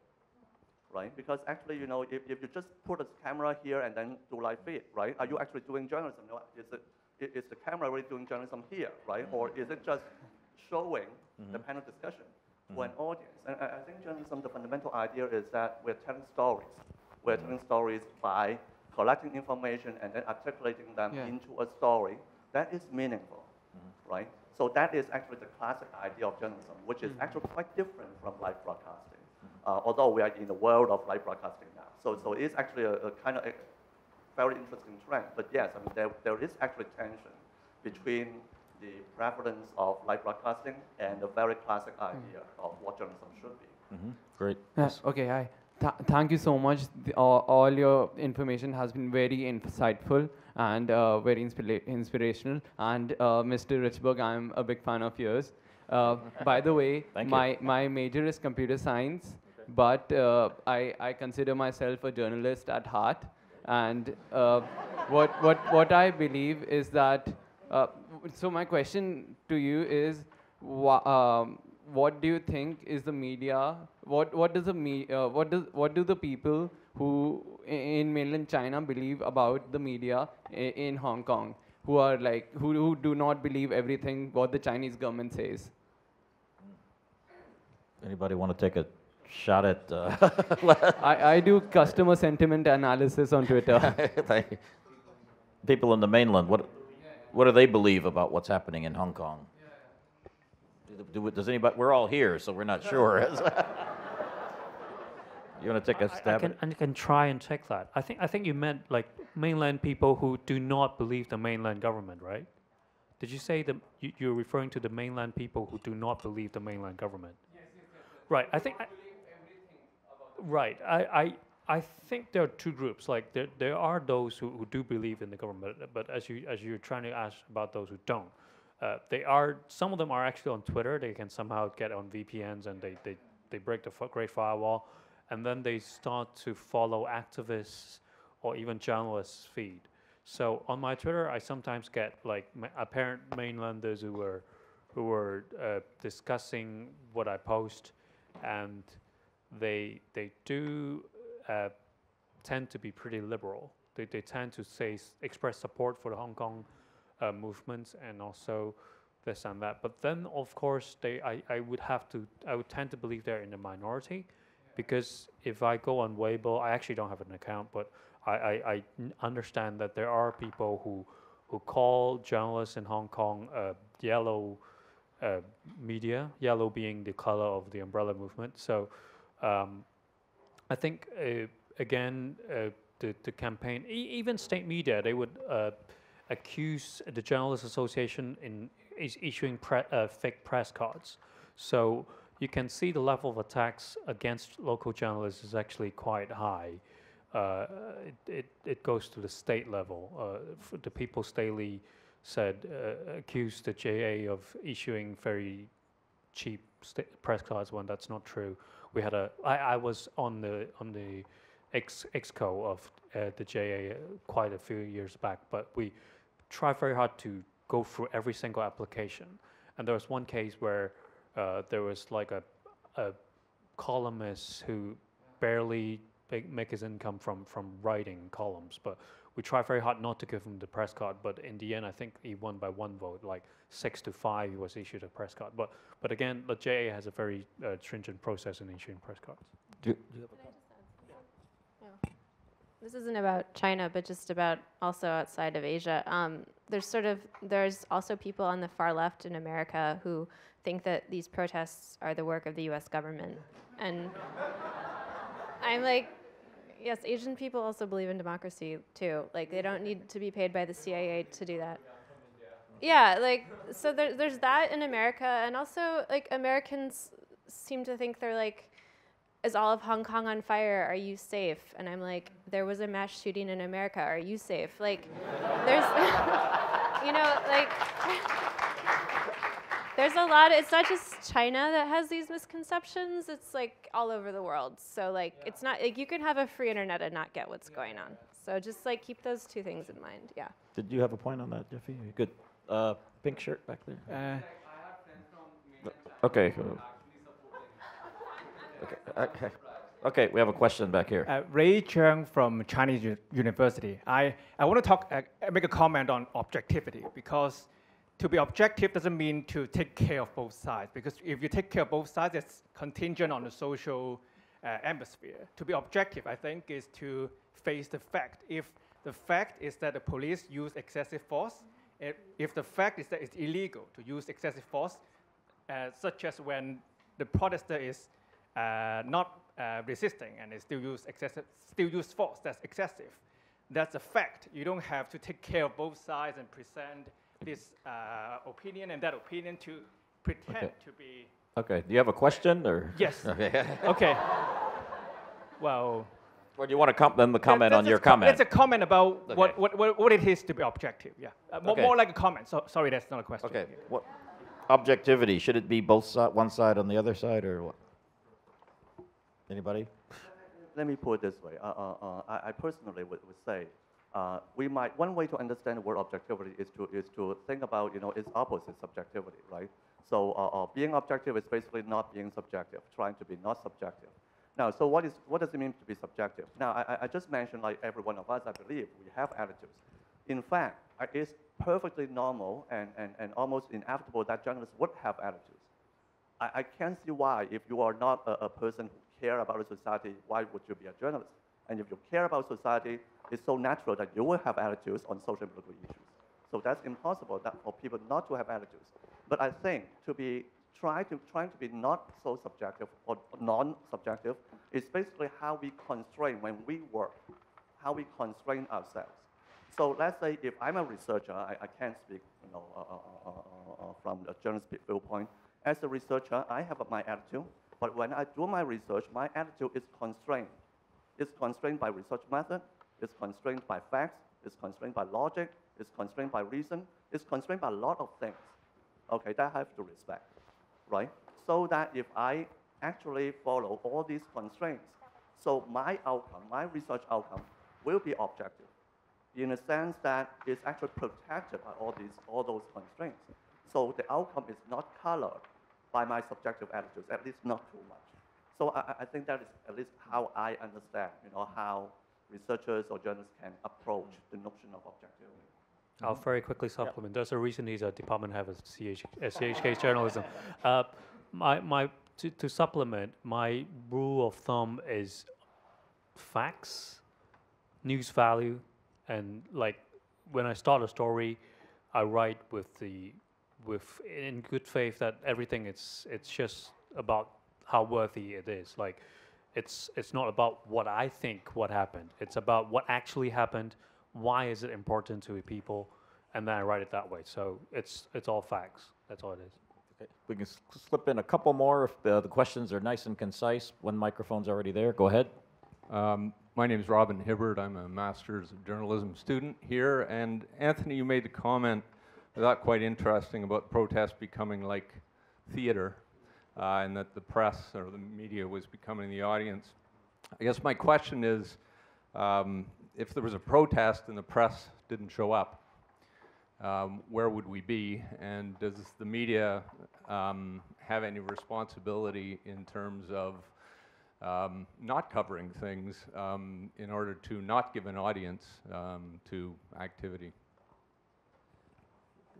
right? Because actually, you know, if, if you just put a camera here and then do live feed, right? Are you actually doing journalism? No, is it, is the camera really doing journalism here, right? Or is it just showing mm-hmm. the panel discussion mm-hmm. to an audience? And I, I think journalism, the fundamental idea is that we're telling stories. We're telling stories by collecting information and then articulating them yeah. into a story that is meaningful, mm-hmm. right? So that is actually the classic idea of journalism, which is mm-hmm. actually quite different from live broadcasting, mm-hmm. uh, although we are in the world of live broadcasting now. So, so it's actually a, a kind of a very interesting trend. But yes, I mean, there, there is actually tension between the preference of live broadcasting and the very classic idea mm-hmm. of what journalism should be. Mm-hmm. Great. Yes. Uh, okay, hi. Th thank you so much. The, uh, all your information has been very insightful and uh, very inspira inspirational. And uh, Mister Richberg, I'm a big fan of yours. Uh, by the way, my, my major is computer science, okay. but uh, I, I consider myself a journalist at heart. And uh, what, what, what I believe is that, uh, so my question to you is, wh um, what do you think is the media? What what does the me? Uh, what does what do the people who in mainland China believe about the media in Hong Kong? Who are like who who do not believe everything what the Chinese government says? Anybody want to take a shot at? Uh, I I do customer sentiment analysis on Twitter. People on the mainland, what what do they believe about what's happening in Hong Kong? Do, does anybody? We're all here, so we're not sure. You want to take a stab? I, I, can, I can try and check that. I think I think you meant like mainland people who do not believe the mainland government, right? Did you say that you, you're referring to the mainland people who do not believe the mainland government? Yes, yes, yes. Right. I think. I, right. I, I I think there are two groups. Like there there are those who, who do believe in the government, but as you as you're trying to ask about those who don't. Uh, they are, some of them are actually on Twitter. They can somehow get on V P Ns and they, they, they break the Great Firewall. And then they start to follow activists or even journalists' feed. So on my Twitter, I sometimes get like ma apparent mainlanders who were, who were uh, discussing what I post. And they, they do uh, tend to be pretty liberal. They, they tend to say, express support for the Hong Kong Uh, movements and also this and that, but then of course they I, I would have to I would tend to believe they're in the minority, because if I go on Weibo, I actually don't have an account, but I, I, I understand that there are people who who call journalists in Hong Kong uh, yellow uh, media, yellow being the color of the Umbrella Movement. So um, I think uh, again uh, the, the campaign, e even state media, they would uh, accuse the Journalists Association in is issuing pre uh, fake press cards. So you can see the level of attacks against local journalists is actually quite high. Uh, it, it, it goes to the state level. Uh, the People's Daily said, uh, accused the J A of issuing very cheap sta press cards when that's not true. We had a, I, I was on the, on the ex exco of uh, the J A quite a few years back, but we, try very hard to go through every single application. And there was one case where uh, there was like a, a columnist who barely make, make his income from, from writing columns, but we try very hard not to give him the press card, but in the end, I think he won by one vote, like six to five he was issued a press card. But, but again, the J A has a very uh, stringent process in issuing press cards. Do, do you have a question? This isn't about China, but just about also outside of Asia. Um, there's sort of, there's also people on the far left in America who think that these protests are the work of the U S government. And I'm like, yes, Asian people also believe in democracy too. Like they don't need to be paid by the C I A to do that. Yeah, like, so there, there's that in America. And also like Americans seem to think they're like, is all of Hong Kong on fire? Are you safe? And I'm like, there was a mass shooting in America. Are you safe? Like, there's, you know, like, there's a lot of, it's not just China that has these misconceptions. It's like all over the world. So like, yeah. It's not, like you can have a free internet and not get what's yeah. going on. So just like keep those two things in mind. Yeah. Did you have a point on that, Jeffie? Good. Uh, pink shirt back there. Uh, Okay. Okay. Okay. Okay. We have a question back here. Uh, Ray Cheung from Chinese U University. I, I want to talk, uh, make a comment on objectivity, because to be objective doesn't mean to take care of both sides. Because if you take care of both sides, it's contingent on the social uh, atmosphere. To be objective, I think, is to face the fact. If the fact is that the police use excessive force, if the fact is that it's illegal to use excessive force, Uh, such as when the protester is uh, not uh, resisting and is still use excessive, still use force that's excessive. That's a fact. You don't have to take care of both sides and present this uh, opinion and that opinion to pretend okay. to be. Okay. Do you have a question or? Yes. Okay. Okay. Well. Or do you want to com then the comment on your comment? It's a comment about okay. what, what what it is to be objective. Yeah. Uh, more, okay. more like a comment. So sorry, that's not a question. Okay. Yeah. What? Objectivity, should it be both side, one side on the other side, or what? Anybody? Let me put it this way. Uh, uh, uh, I, I personally would, would say uh, we might, one way to understand the word objectivity is to is to think about, you know, its opposite, subjectivity, right? So uh, uh, being objective is basically not being subjective, trying to be not subjective. Now, so what is what does it mean to be subjective? Now, I, I just mentioned, like every one of us, I believe we have attitudes. In fact, it's perfectly normal and, and, and almost inevitable that journalists would have attitudes. I, I can't see why, if you are not a, a person who cares about society, why would you be a journalist? And if you care about society, it's so natural that you will have attitudes on social and political issues. So that's impossible that for people not to have attitudes. But I think to be try to, trying to be not so subjective or non-subjective is basically how we constrain when we work, how we constrain ourselves. So let's say if I'm a researcher, I, I can't speak, you know, uh, uh, uh, uh, from the journalist viewpoint. As a researcher, I have my attitude, but when I do my research, my attitude is constrained. It's constrained by research method, it's constrained by facts, it's constrained by logic, it's constrained by reason, it's constrained by a lot of things. Okay, that I have to respect, right? So that if I actually follow all these constraints, so my outcome, my research outcome will be objective, in a sense that it's actually protected by all these, all those constraints. So the outcome is not colored by my subjective attitudes, at least not too much. So I, I think that is at least how I understand, you know, how researchers or journalists can approach the notion of objectivity. I'll very quickly supplement. Yep. There's a reason he's a department head of C H K's journalism. Uh, my, my, to, to supplement, my rule of thumb is facts, news value, and like when I start a story, I write with the with in good faith that everything it's it's just about how worthy it is. Like it's it's not about what I think what happened. It's about what actually happened, why is it important to people, and then I write it that way. So it's it's all facts. That's all it is. Okay. We can slip in a couple more if the, the questions are nice and concise. One microphone's already there. Go ahead. Um, My name is Robin Hibbert. I'm a Master's of Journalism student here. And Anthony, you made a comment I thought quite interesting about protest becoming like theater, uh, and that the press or the media was becoming the audience. I guess my question is, um, if there was a protest and the press didn't show up, um, where would we be? And does the media um, have any responsibility in terms of Um, not covering things um, in order to not give an audience um, to activity?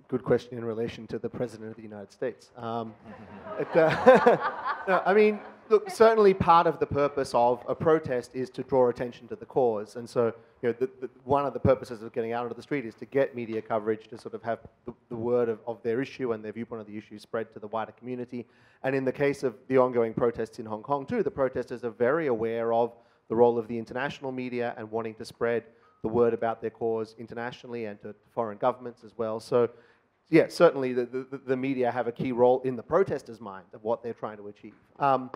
Good question in relation to the President of the United States. Um, it, uh, no, I mean, look, certainly part of the purpose of a protest is to draw attention to the cause. And so, you know, the, the, one of the purposes of getting out onto the street is to get media coverage, to sort of have the, the word of, of their issue and their viewpoint of the issue spread to the wider community. And in the case of the ongoing protests in Hong Kong too, the protesters are very aware of the role of the international media and wanting to spread the word about their cause internationally and to foreign governments as well. So, yeah, certainly the, the, the media have a key role in the protesters' mind of what they're trying to achieve. Um,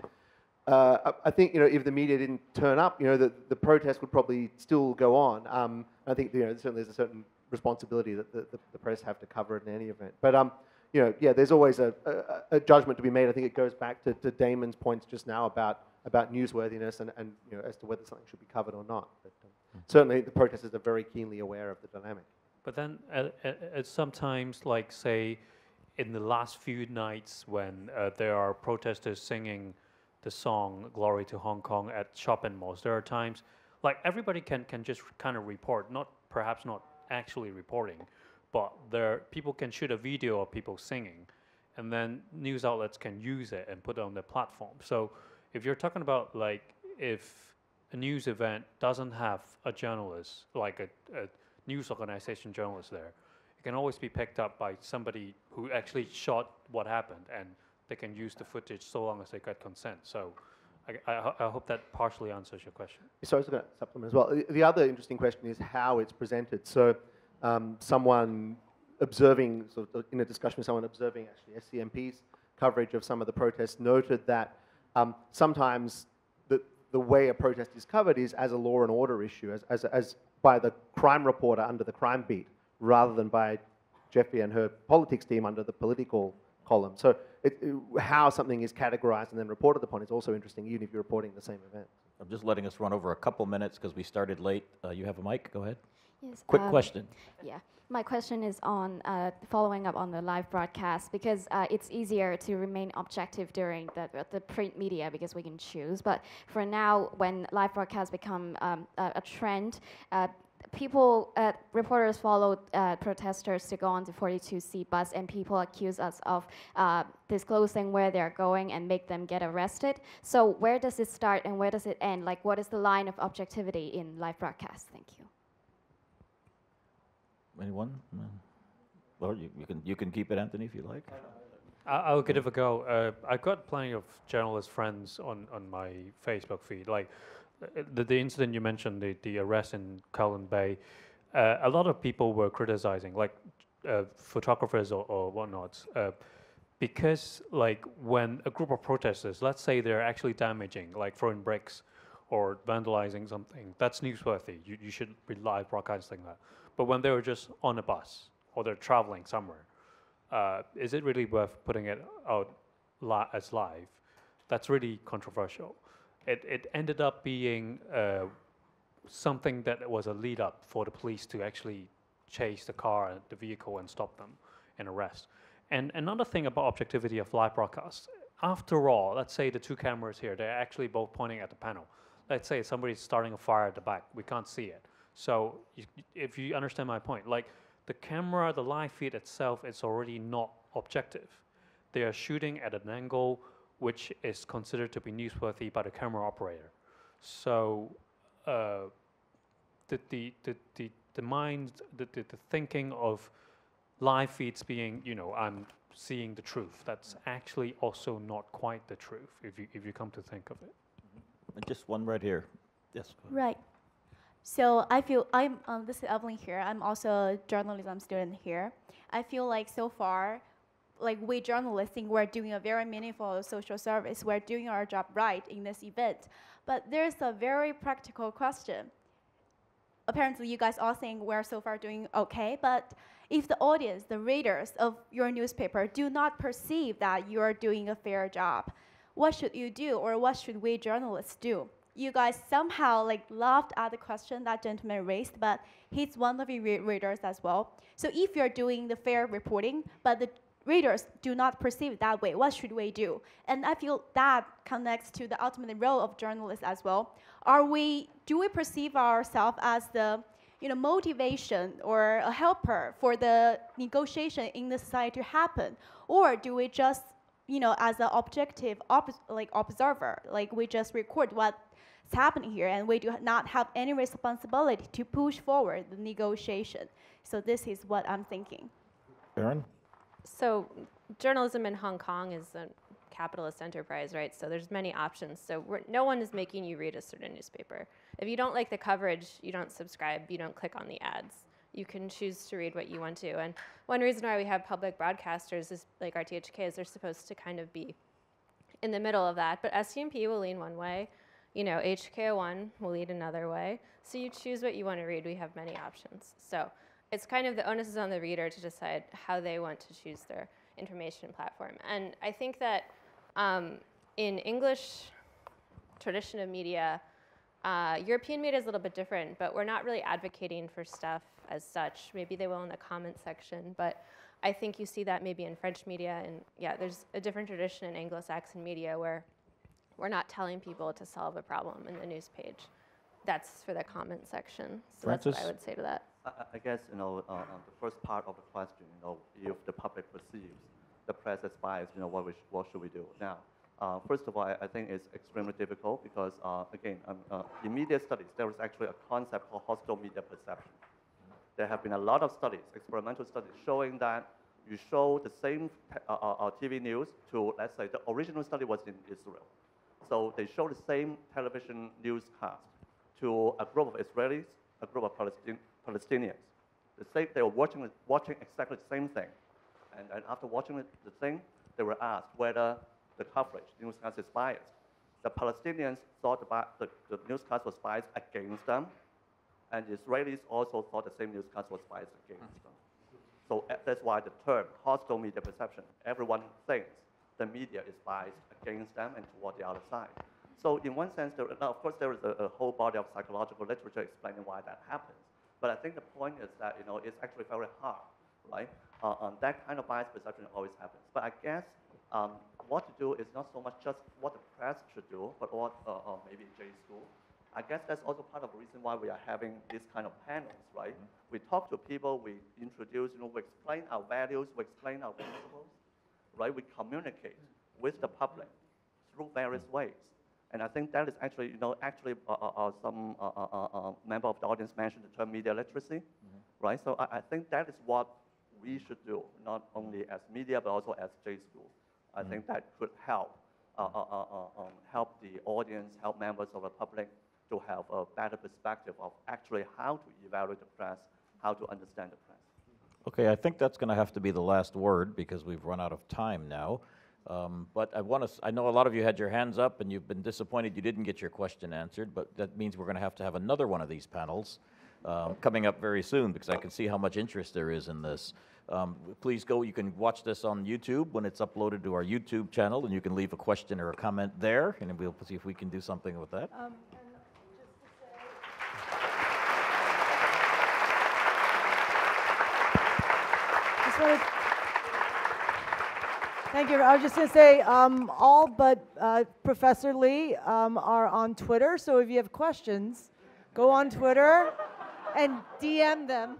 Uh, I think, you know, if the media didn't turn up, you know, the, the protest would probably still go on. Um, I think, you know, certainly there's a certain responsibility that the, the, the press have to cover it in any event. But, um, you know, yeah, there's always a, a, a judgment to be made. I think it goes back to, to Damon's points just now about, about newsworthiness and, and, you know, as to whether something should be covered or not. But, um, Certainly, the protesters are very keenly aware of the dynamic. But then, uh, uh, sometimes, like say, in the last few nights, when uh, there are protesters singing the song "Glory to Hong Kong" at shopping malls, there are times like everybody can can just kind of report, not perhaps not actually reporting, but there people can shoot a video of people singing, and then news outlets can use it and put it on their platform. So, if you're talking about like if a news event doesn't have a journalist, like a, a news organization journalist there, it can always be picked up by somebody who actually shot what happened, and they can use the footage so long as they got consent. So I, I, I hope that partially answers your question. So I was going to supplement as well. The, the other interesting question is how it's presented. So um, someone observing, sort of in a discussion with someone observing actually S C M P's coverage of some of the protests, noted that um, sometimes the, the way a protest is covered is as a law and order issue, as, as, as by the crime reporter under the crime beat, rather than by Jeffie and her politics team under the political column. So it, it, how something is categorized and then reported upon is also interesting, even if you're reporting the same event. I'm just letting us run over a couple minutes because we started late. Uh, you have a mic, go ahead. Yes, quick um, question. Yeah, my question is on uh, following up on the live broadcast, because uh, it's easier to remain objective during the, the print media because we can choose. But for now, when live broadcasts become um, a, a trend, uh, people, uh, reporters followed uh, protesters to go on the forty-two C bus, and people accuse us of uh, disclosing where they're going and make them get arrested. So where does it start and where does it end? Like, what is the line of objectivity in live broadcast? Thank you. Anyone? No. Well, you, you can you can keep it, Antony, if you like. I'll give it a go. Uh, I've got plenty of journalist friends on on my Facebook feed, like. The, the incident you mentioned, the, the arrest in Kowloon Bay, uh, a lot of people were criticizing, like uh, photographers or, or whatnot, uh, because like when a group of protesters, let's say they're actually damaging, like throwing bricks or vandalizing something, that's newsworthy. You, you should be live broadcasting that. But when they were just on a bus or they're traveling somewhere, uh, is it really worth putting it out li as live? That's really controversial. It, it ended up being uh, something that was a lead up for the police to actually chase the car, the vehicle, and stop them and arrest. And another thing about objectivity of live broadcasts, after all, let's say the two cameras here, they're actually both pointing at the panel. Let's say somebody's starting a fire at the back. We can't see it. So you, if you understand my point, like the camera, the live feed itself, it's already not objective. They are shooting at an angle which is considered to be newsworthy by the camera operator. So uh, the, the, the, the, the mind, the, the, the thinking of live feeds being, you know, I'm seeing the truth, that's actually also not quite the truth, if you, if you come to think of it. And just one right here. Yes. Right. So I feel, I'm, um, this is Evelyn here, I'm also a journalism student here. I feel like so far, like we journalists think we're doing a very meaningful social service, we're doing our job right in this event. But there's a very practical question. Apparently you guys all think we're so far doing okay, but if the audience, the readers of your newspaper do not perceive that you're doing a fair job, what should you do, or what should we journalists do? You guys somehow like laughed at the question that gentleman raised, but he's one of your re readers as well. So if you're doing the fair reporting, but the readers do not perceive it that way, what should we do? And I feel that connects to the ultimate role of journalists as well. Are we, do we perceive ourselves as the, you know, motivation or a helper for the negotiation in the society to happen? Or do we just, you know, as an objective ob like observer, like we just record what's happening here and we do not have any responsibility to push forward the negotiation? So this is what I'm thinking. Erin? So journalism in Hong Kong is a capitalist enterprise, right? So there's many options. So we're, no one is making you read a certain newspaper. If you don't like the coverage, you don't subscribe, you don't click on the ads. You can choose to read what you want to. And one reason why we have public broadcasters is like R T H K is they're supposed to kind of be in the middle of that. But S C M P will lean one way. You know, H K O one will lead another way. So you choose what you want to read. We have many options. So it's kind of the onus is on the reader to decide how they want to choose their information platform. And I think that um, in English tradition of media, Uh, European media is a little bit different, but we're not really advocating for stuff as such. Maybe they will in the comment section, but I think you see that maybe in French media, and yeah, there's a different tradition in Anglo-Saxon media where we're not telling people to solve a problem in the news page. That's for the comment section. So Francis? That's what I would say to that. I, I guess, you know, uh, the first part of the question, you know, if the public perceives the press as biased, you know, what, we sh what should we do now? Uh, first of all, I, I think it's extremely difficult because, uh, again, um, uh, in media studies, there is actually a concept called hostile media perception. There have been a lot of studies, experimental studies, showing that you show the same uh, uh, T V news to, let's say, the original study was in Israel. So they show the same television newscast to a group of Israelis, a group of Palestin Palestinians. The same, they were watching, watching exactly the same thing. And, and after watching the thing, they were asked whether the coverage, newscast, is biased. The Palestinians thought about the, the newscast was biased against them, and the Israelis also thought the same newscast was biased against them. So uh, that's why the term hostile media perception, everyone thinks the media is biased against them and toward the other side. So in one sense, there, now of course there is a, a whole body of psychological literature explaining why that happens. But I think the point is that, you know, it's actually very hard, right? Uh, um, that kind of bias perception always happens. But I guess um, what to do is not so much just what the press should do, but what uh, uh, maybe J school. I guess that's also part of the reason why we are having these kind of panels, right? Mm-hmm. We talk to people, we introduce, you know, we explain our values, we explain our principles, right? We communicate with the public through various ways. And I think that is actually, you know, actually uh, uh, some uh, uh, uh, member of the audience mentioned the term media literacy, mm-hmm. right? So I, I think that is what we should do, not only as media, but also as J school. I mm-hmm. think that could help, uh, uh, uh, uh, um, help the audience, help members of the public to have a better perspective of actually how to evaluate the press, how to understand the press. Okay, I think that's going to have to be the last word because we've run out of time now. Um, but I want to—I know a lot of you had your hands up and you've been disappointed you didn't get your question answered. But that means we're going to have to have another one of these panels um, coming up very soon because I can see how much interest there is in this. Um, please go. You can watch this on YouTube when it's uploaded to our YouTube channel, and you can leave a question or a comment there, and we'll see if we can do something with that. Um, Thank you. I was just going to say, um, all but uh, Professor Lee um, are on Twitter, so if you have questions, go on Twitter and D M them.